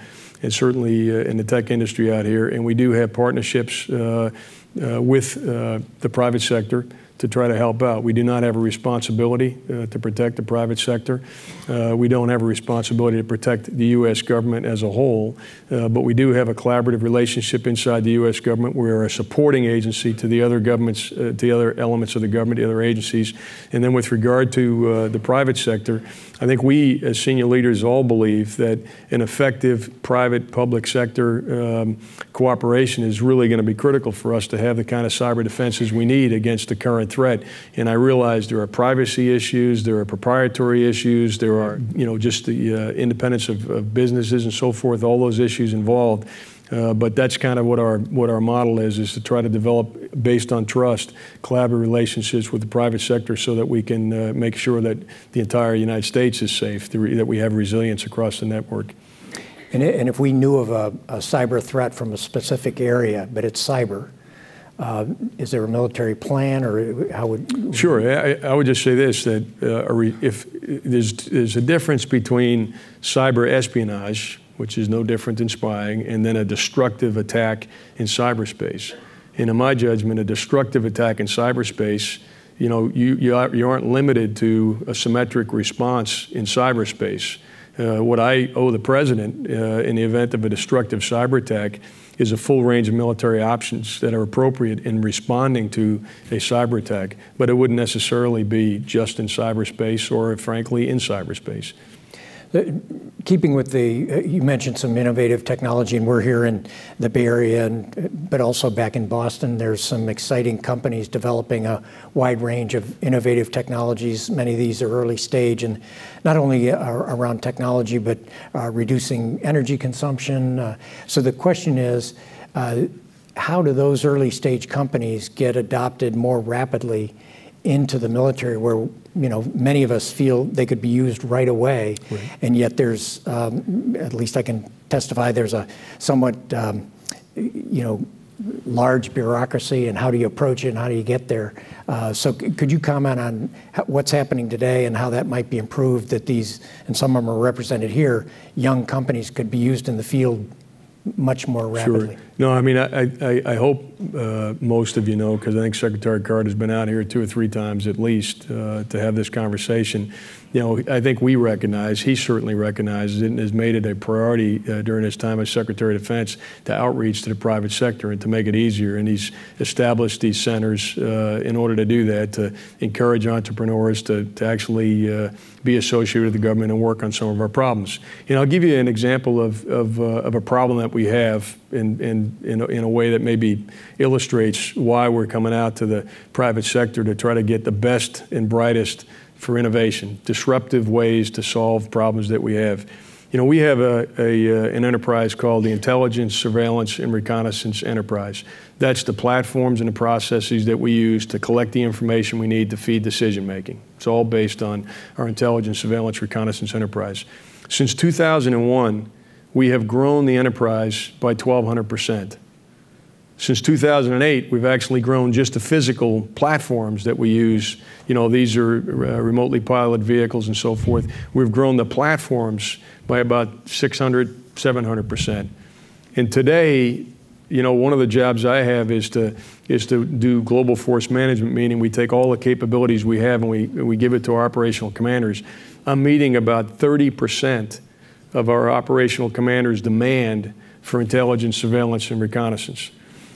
and certainly uh, in the tech industry out here, and we do have partnerships uh, uh, with uh, the private sector to try to help out. We do not have a responsibility uh, to protect the private sector. Uh, we don't have a responsibility to protect the U S government as a whole, uh, but we do have a collaborative relationship inside the U S government. We are a supporting agency to the other governments, uh, to the other elements of the government, the other agencies. And then with regard to uh, the private sector, I think we as senior leaders all believe that an effective private-public sector um, cooperation is really going to be critical for us to have the kind of cyber defenses we need against the current threat. And I realize there are privacy issues, there are proprietary issues, there are, you know, just the uh, independence of, of businesses and so forth, all those issues involved. Uh, but that's kind of what our what our model is, is to try to develop, based on trust, collaborative relationships with the private sector so that we can uh, make sure that the entire United States is safe, that we have resilience across the network. And, and if we knew of a, a cyber threat from a specific area, but it's cyber, Uh, is there a military plan, or how would? Sure, I, I would just say this: that uh, if there's there's a difference between cyber espionage, which is no different than spying, and then a destructive attack in cyberspace. And in my judgment, a destructive attack in cyberspace, you know, you you, are, you aren't limited to a symmetric response in cyberspace. Uh, what I owe the president uh, in the event of a destructive cyber attack is a full range of military options that are appropriate in responding to a cyber attack, but it wouldn't necessarily be just in cyberspace or, frankly, in cyberspace. Keeping with the, uh, you mentioned some innovative technology, and we're here in the Bay Area, and, but also back in Boston, there's some exciting companies developing a wide range of innovative technologies. Many of these are early stage, and not only are around technology, but uh, reducing energy consumption. Uh, so the question is, uh, how do those early stage companies get adopted more rapidly into the military, where, you know, many of us feel they could be used right away, right. And yet there's, um, at least I can testify, there's a somewhat, um, you know, large bureaucracy, and how do you approach it, and how do you get there? Uh, so c could you comment on what's happening today and how that might be improved, that these, and some of them are represented here, young companies could be used in the field much more rapidly? Sure. No, I mean, I, I, I hope uh, most of you know, because I think Secretary Carter has been out here two or three times at least uh, to have this conversation. You know, I think we recognize, he certainly recognizes it and has made it a priority uh, during his time as Secretary of Defense to outreach to the private sector and to make it easier. And he's established these centers uh, in order to do that, to encourage entrepreneurs to, to actually uh, be associated with the government and work on some of our problems. You know, I'll give you an example of, of, uh, of a problem that we have in, in, in, a, in a way that maybe illustrates why we're coming out to the private sector to try to get the best and brightest for innovation, disruptive ways to solve problems that we have. You know, we have a, a, uh, an enterprise called the Intelligence, Surveillance, and Reconnaissance Enterprise. That's the platforms and the processes that we use to collect the information we need to feed decision-making. It's all based on our Intelligence, Surveillance, Reconnaissance Enterprise. Since two thousand one, we have grown the enterprise by twelve hundred percent. Since two thousand eight, we've actually grown just the physical platforms that we use. You know, these are uh, remotely piloted vehicles and so forth. We've grown the platforms by about six hundred, seven hundred percent. And today, you know, one of the jobs I have is to, is to do global force management, meaning we take all the capabilities we have and we, we give it to our operational commanders. I'm meeting about thirty percent of our operational commanders' demand for intelligence, surveillance, and reconnaissance.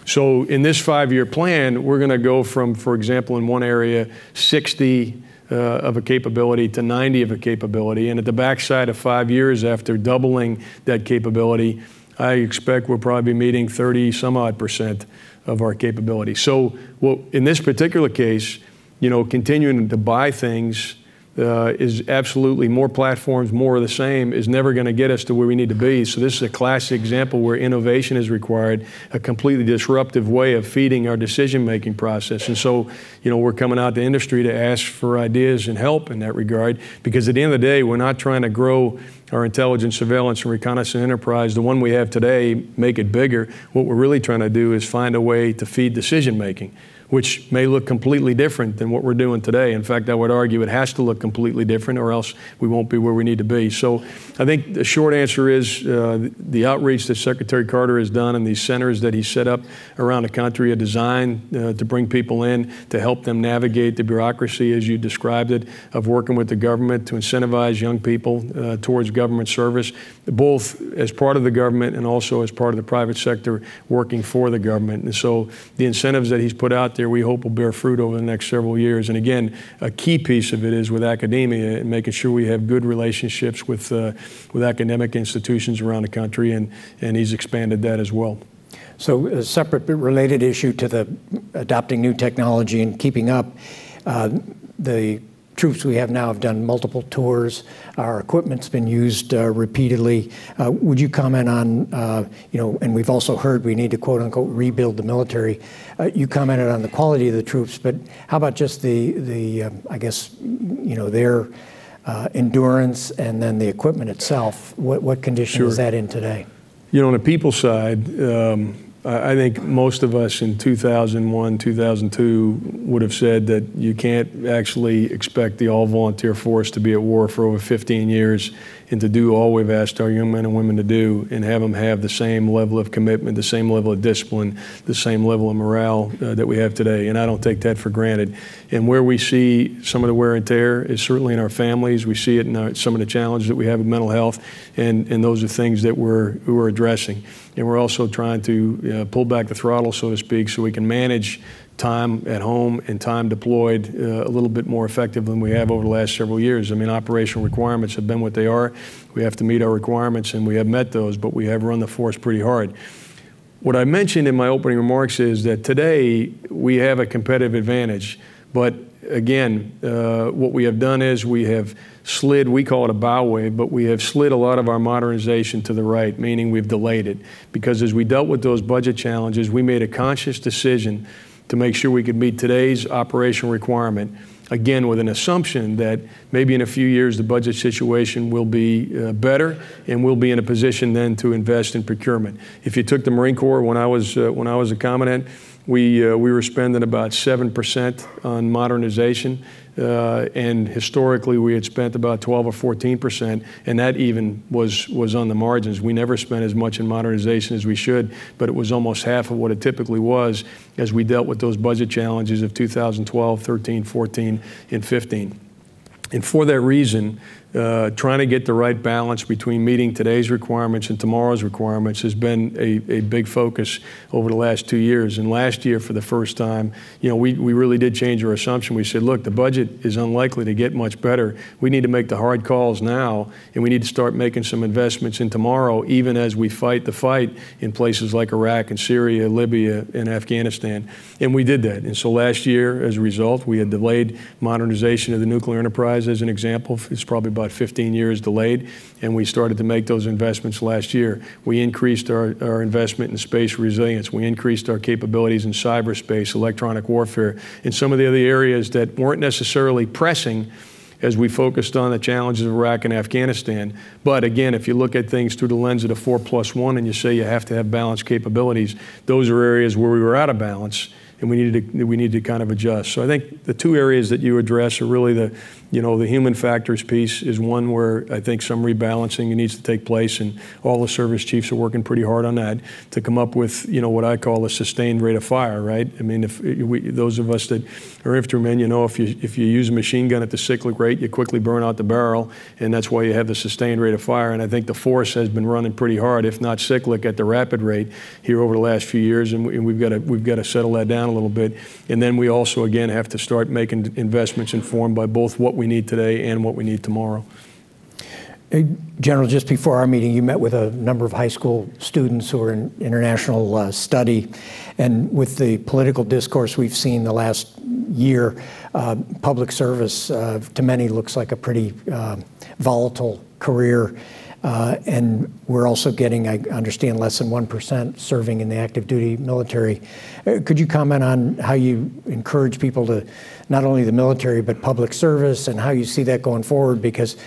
So in this five-year plan, we're going to go from, for example, in one area, sixty uh, of a capability to ninety of a capability. And at the backside of five years after doubling that capability, I expect we'll probably be meeting thirty some odd percent of our capability. So well, in this particular case, you know, continuing to buy things Uh, is absolutely more platforms, more of the same, is never going to get us to where we need to be. So this is a classic example where innovation is required, a completely disruptive way of feeding our decision-making process. And so, you know, we're coming out to industry to ask for ideas and help in that regard, because at the end of the day, we're not trying to grow our intelligence, surveillance, and reconnaissance enterprise, the one we have today, make it bigger. What we're really trying to do is find a way to feed decision-making, which may look completely different than what we're doing today. In fact, I would argue it has to look completely different or else we won't be where we need to be. So I think the short answer is uh, the outreach that Secretary Carter has done and these centers that he set up around the country are designed uh, to bring people in, to help them navigate the bureaucracy, as you described it, of working with the government, to incentivize young people uh, towards government service, both as part of the government and also as part of the private sector working for the government. And so the incentives that he's put out there, we hope will bear fruit over the next several years. And again, a key piece of it is with academia and making sure we have good relationships with uh, with academic institutions around the country, and and he's expanded that as well. So a separate but related issue to the adopting new technology and keeping up, uh, the troops we have now have done multiple tours. Our equipment's been used uh, repeatedly. Uh, would you comment on, uh, you know, and we've also heard we need to quote unquote rebuild the military. Uh, you commented on the quality of the troops, but how about just the, the um, I guess, you know, their uh, endurance and then the equipment itself? What, what condition Sure. is that in today? You know, on the people side, um, I think most of us in two thousand one, two thousand two would have said that you can't actually expect the all-volunteer force to be at war for over fifteen years and to do all we've asked our young men and women to do and have them have the same level of commitment, the same level of discipline, the same level of morale uh, that we have today. And I don't take that for granted. And where we see some of the wear and tear is certainly in our families. We see it in our, some of the challenges that we have with mental health, and, and those are things that we're, we're addressing. And we're also trying to uh, pull back the throttle, so to speak, so we can manage time at home and time deployed uh, a little bit more effective than we have over the last several years. I mean, operational requirements have been what they are. We have to meet our requirements, and we have met those, but we have run the force pretty hard. What I mentioned in my opening remarks is that today we have a competitive advantage, but again, uh, what we have done is we have slid, we call it a bow wave, but we have slid a lot of our modernization to the right, meaning we've delayed it. Because as we dealt with those budget challenges, we made a conscious decision to make sure we could meet today's operational requirement, again, with an assumption that maybe in a few years the budget situation will be uh, better, and we'll be in a position then to invest in procurement. If you took the Marine Corps when I was, uh, when I was a commandant, We, uh, we were spending about seven percent on modernization, uh, and historically we had spent about twelve or fourteen percent, and that even was, was on the margins. We never spent as much in modernization as we should, but it was almost half of what it typically was as we dealt with those budget challenges of two thousand twelve, thirteen, fourteen, and fifteen. And for that reason, uh, trying to get the right balance between meeting today's requirements and tomorrow's requirements has been a, a big focus over the last two years. And last year, for the first time, you know, we, we really did change our assumption. We said, look, the budget is unlikely to get much better. We need to make the hard calls now, and we need to start making some investments in tomorrow, even as we fight the fight in places like Iraq and Syria, Libya, and Afghanistan. And we did that. And so last year, as a result, we had delayed modernization of the nuclear enterprise. As an example, it's probably about fifteen years delayed, and we started to make those investments last year. We increased our, our investment in space resilience. We increased our capabilities in cyberspace, electronic warfare, and some of the other areas that weren't necessarily pressing as we focused on the challenges of Iraq and Afghanistan. But again, if you look at things through the lens of the four plus one and you say you have to have balanced capabilities, those are areas where we were out of balance, and we needed to, we needed to kind of adjust. So I think the two areas that you address are really the, you know, the human factors piece is one where I think some rebalancing needs to take place, and all the service chiefs are working pretty hard on that to come up with, you know, what I call a sustained rate of fire, right? I mean, if we, those of us that are infantrymen, you know, if you, if you use a machine gun at the cyclic rate, you quickly burn out the barrel, and that's why you have the sustained rate of fire. And I think the force has been running pretty hard, if not cyclic, at the rapid rate here over the last few years, and, we, and we've got to, we've got to settle that down a little bit. And then we also, again, have to start making investments informed by both what we need today and what we need tomorrow. General, just before our meeting, you met with a number of high school students who are in international uh, study. And with the political discourse we've seen the last year, uh, public service uh, to many looks like a pretty uh, volatile career. Uh, and we're also getting, I understand, less than one percent serving in the active duty military. Uh, could you comment on how you encourage people to, not only the military, but public service, and how you see that going forward? Because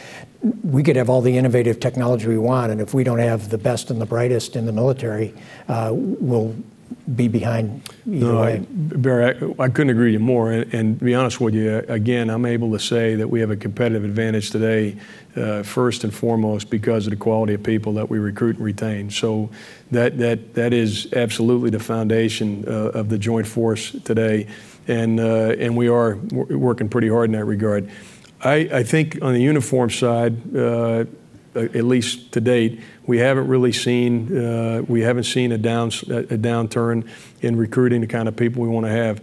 we could have all the innovative technology we want, and if we don't have the best and the brightest in the military, uh, we'll be behind either no, way. I, Barry, I, I couldn't agree with you more. And, and to be honest with you, again, I'm able to say that we have a competitive advantage today, uh, first and foremost, because of the quality of people that we recruit and retain. So that, that, that is absolutely the foundation uh, of the joint force today. And, uh, and we are w working pretty hard in that regard. I, I think on the uniform side, uh, at least to date, we haven't really seen uh, we haven't seen a down a downturn in recruiting the kind of people we want to have.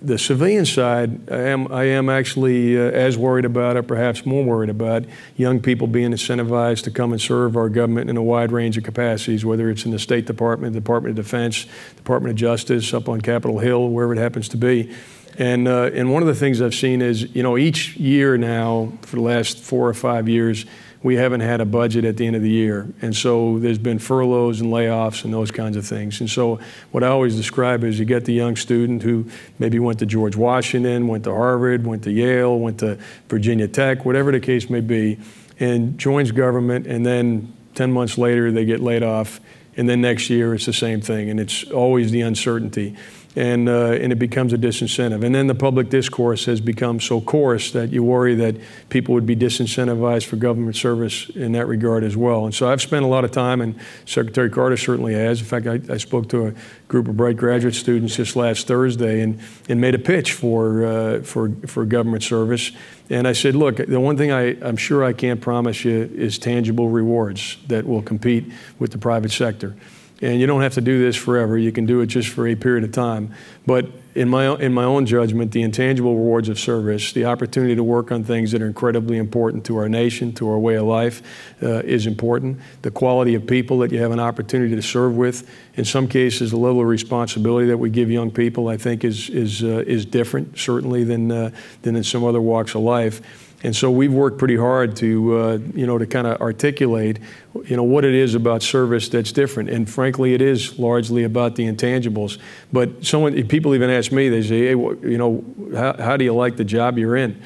The civilian side, I am I am actually uh, as worried about, or perhaps more worried about, young people being incentivized to come and serve our government in a wide range of capacities, whether it's in the State Department, Department of Defense, Department of Justice, up on Capitol Hill, wherever it happens to be. And, uh, and one of the things I've seen is, you know, each year now for the last four or five years, we haven't had a budget at the end of the year. And so there's been furloughs and layoffs and those kinds of things. And so what I always describe is you get the young student who maybe went to George Washington, went to Harvard, went to Yale, went to Virginia Tech, whatever the case may be, and joins government, and then ten months later they get laid off, and then next year it's the same thing, and it's always the uncertainty. And, uh, and it becomes a disincentive. And then the public discourse has become so coarse that you worry that people would be disincentivized for government service in that regard as well. And so I've spent a lot of time, and Secretary Carter certainly has. In fact, I, I spoke to a group of bright graduate students just last Thursday and, and made a pitch for, uh, for, for government service. And I said, look, the one thing I, I'm sure I can't promise you is tangible rewards that will compete with the private sector. And you don't have to do this forever. You can do it just for a period of time. But in my, in my own judgment, the intangible rewards of service, the opportunity to work on things that are incredibly important to our nation, to our way of life, uh, is important. The quality of people that you have an opportunity to serve with, in some cases, the level of responsibility that we give young people, I think, is, is, uh, is different, certainly, than, uh, than in some other walks of life. And so we've worked pretty hard to, uh, you know, to kind of articulate, you know, what it is about service that's different. And frankly, it is largely about the intangibles. But someone, people even ask me, they say, hey, you know, how, how do you like the job you're in?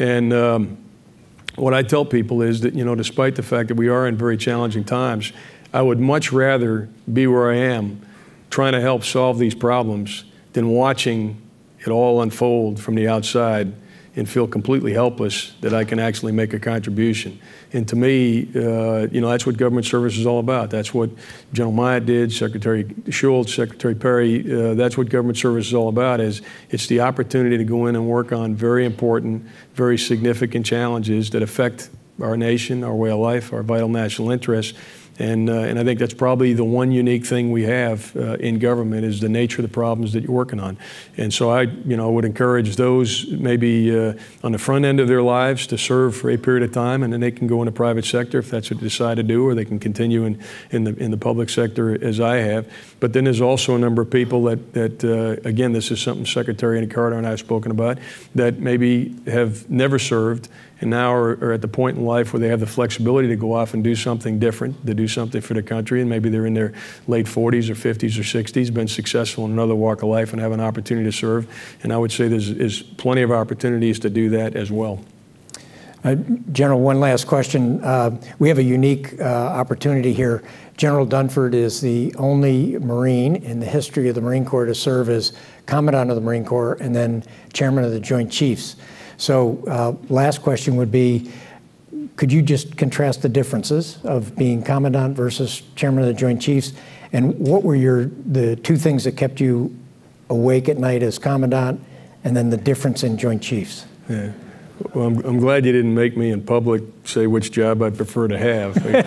And um, what I tell people is that, you know, despite the fact that we are in very challenging times, I would much rather be where I am trying to help solve these problems than watching it all unfold from the outside and feel completely helpless that I can actually make a contribution. And to me, uh, you know, that's what government service is all about. That's what General Myatt did, Secretary Schultz, Secretary Perry. Uh, that's what government service is all about, is it's the opportunity to go in and work on very important, very significant challenges that affect our nation, our way of life, our vital national interests. And, uh, and I think that's probably the one unique thing we have uh, in government is the nature of the problems that you're working on. And so I you know, would encourage those maybe uh, on the front end of their lives to serve for a period of time, and then they can go in the private sector if that's what they decide to do, or they can continue in, in, the, in the public sector as I have. But then there's also a number of people that, that uh, again, this is something Secretary Carter and I have spoken about, that maybe have never served and now are, are at the point in life where they have the flexibility to go off and do something different, to do something for the country, and maybe they're in their late forties or fifties or sixties, been successful in another walk of life and have an opportunity to serve. And I would say there's is plenty of opportunities to do that as well. Uh, General, one last question. Uh, we have a unique uh, opportunity here. General Dunford is the only Marine in the history of the Marine Corps to serve as Commandant of the Marine Corps and then Chairman of the Joint Chiefs. So uh, last question would be, could you just contrast the differences of being Commandant versus Chairman of the Joint Chiefs? And what were your, the two things that kept you awake at night as Commandant, and then the difference in Joint Chiefs? Yeah. Well, I'm, I'm glad you didn't make me in public say which job I prefer to have. I,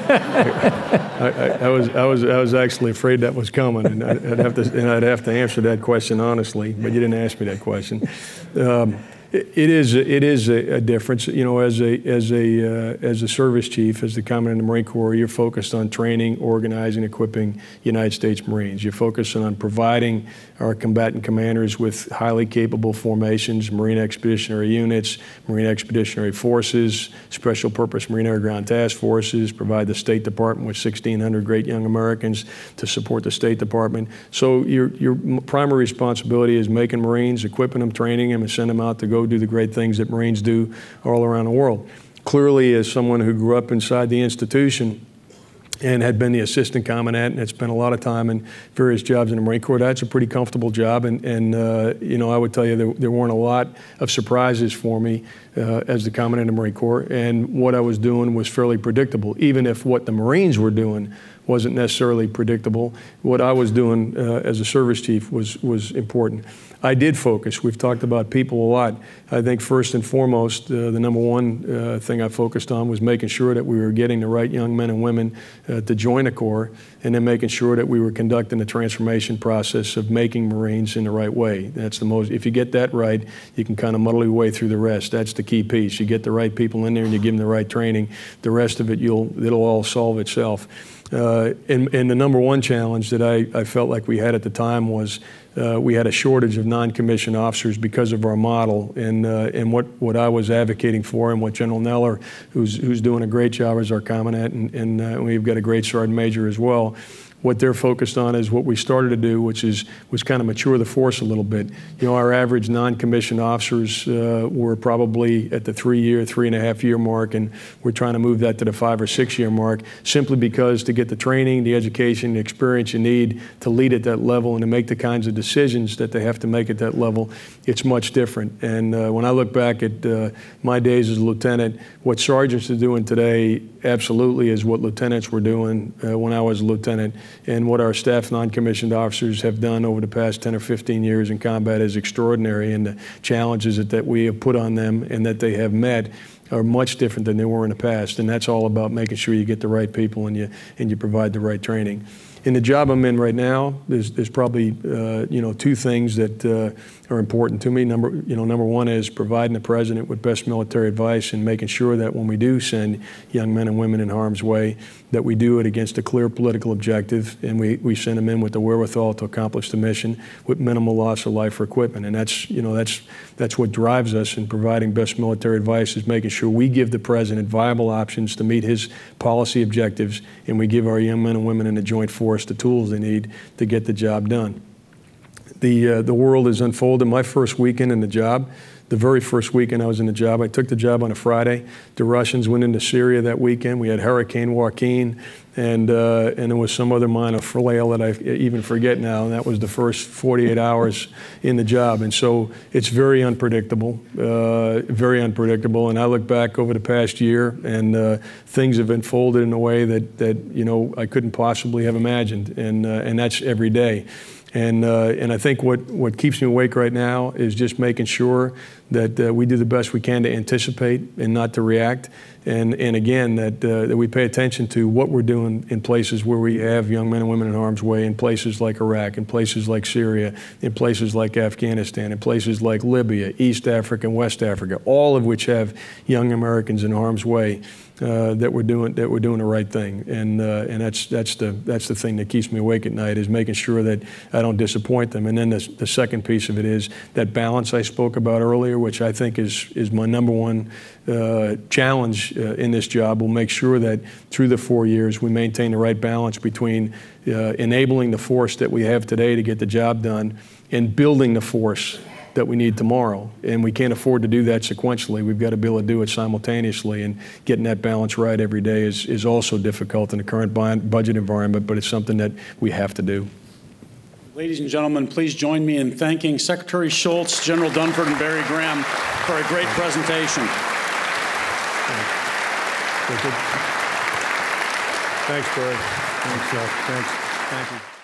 I, I, I was I was I was actually afraid that was coming, and I'd, I'd have to and I'd have to answer that question honestly. But you didn't ask me that question. Um, It is it is a, a difference, you know. As a as a uh, as a service chief, as the Commandant of the Marine Corps, you're focused on training, organizing, equipping United States Marines. You're focused on providing our combatant commanders with highly capable formations, Marine Expeditionary Units, Marine Expeditionary Forces, Special Purpose Marine Air Ground Task Forces. Provide the State Department with sixteen hundred great young Americans to support the State Department. So your your primary responsibility is making Marines, equipping them, training them, and send them out to go do the great things that Marines do all around the world. Clearly, as someone who grew up inside the institution and had been the assistant commandant and had spent a lot of time in various jobs in the Marine Corps, that's a pretty comfortable job. And, and uh, you know, I would tell you there, there weren't a lot of surprises for me uh, as the commandant of the Marine Corps. And what I was doing was fairly predictable, even if what the Marines were doing wasn't necessarily predictable. What I was doing uh, as a service chief was, was important. I did focus. We've talked about people a lot. I think first and foremost, uh, the number one uh, thing I focused on was making sure that we were getting the right young men and women uh, to join the Corps, and then making sure that we were conducting the transformation process of making Marines in the right way. That's the most, if you get that right, you can kind of muddle your way through the rest. That's the key piece. You get the right people in there and you give them the right training. The rest of it, you'll, it'll all solve itself. Uh, and, and the number one challenge that I, I felt like we had at the time was uh, we had a shortage of non-commissioned officers because of our model, and, uh, and what, what I was advocating for, and what General Neller, who's, who's doing a great job as our commandant, and, and uh, we've got a great sergeant major as well. What they're focused on is what we started to do, which is was kind of mature the force a little bit. You know, our average non-commissioned officers uh, were probably at the three-year, three-and-a-half-year mark, and we're trying to move that to the five- or six-year mark, simply because to get the training, the education, the experience you need to lead at that level and to make the kinds of decisions that they have to make at that level, it's much different. And uh, when I look back at uh, my days as a lieutenant, what sergeants are doing today absolutely is what lieutenants were doing uh, when I was a lieutenant. And what our staff non-commissioned officers have done over the past ten or fifteen years in combat is extraordinary, and the challenges that, that we have put on them and that they have met are much different than they were in the past. And that's all about making sure you get the right people and you, and you provide the right training. In the job I'm in right now, there's, there's probably uh, you know, two things that uh, are important to me. Number, you know, number one is providing the President with best military advice and making sure that when we do send young men and women in harm's way, that we do it against a clear political objective, and we, we send them in with the wherewithal to accomplish the mission with minimal loss of life or equipment. And that's, you know, that's, that's what drives us in providing best military advice, is making sure we give the President viable options to meet his policy objectives, and we give our young men and women in the Joint Force the tools they need to get the job done. The, uh, the world is unfolding. My first weekend in the job, the very first weekend I was in the job. I took the job on a Friday. The Russians went into Syria that weekend. We had Hurricane Joaquin, and uh, and there was some other minor flail that I even forget now, and that was the first forty-eight hours in the job. And so it's very unpredictable, uh, very unpredictable. And I look back over the past year, and uh, things have unfolded in a way that, that you know, I couldn't possibly have imagined, and, uh, and that's every day. And, uh, and I think what, what keeps me awake right now is just making sure that uh, we do the best we can to anticipate and not to react. And, and again, that, uh, that we pay attention to what we're doing in places where we have young men and women in harm's way, in places like Iraq, in places like Syria, in places like Afghanistan, in places like Libya, East Africa, and West Africa, all of which have young Americans in harm's way, uh, that we're doing, that we're doing the right thing. And, uh, and that's, that's, the, that's the thing that keeps me awake at night, is making sure that I don't disappoint them. And then the, the second piece of it is that balance I spoke about earlier, which I think is, is my number one uh, challenge uh, in this job. We'll make sure that through the four years we maintain the right balance between uh, enabling the force that we have today to get the job done and building the force that we need tomorrow. And we can't afford to do that sequentially. We've got to be able to do it simultaneously, and getting that balance right every day is, is also difficult in the current budget environment, but it's something that we have to do. Ladies and gentlemen, please join me in thanking Secretary Schultz, General Dunford, and Barry Graham for a great presentation. Thank you. Thanks, Barry. Thanks, Chuck. Thanks. Thank you.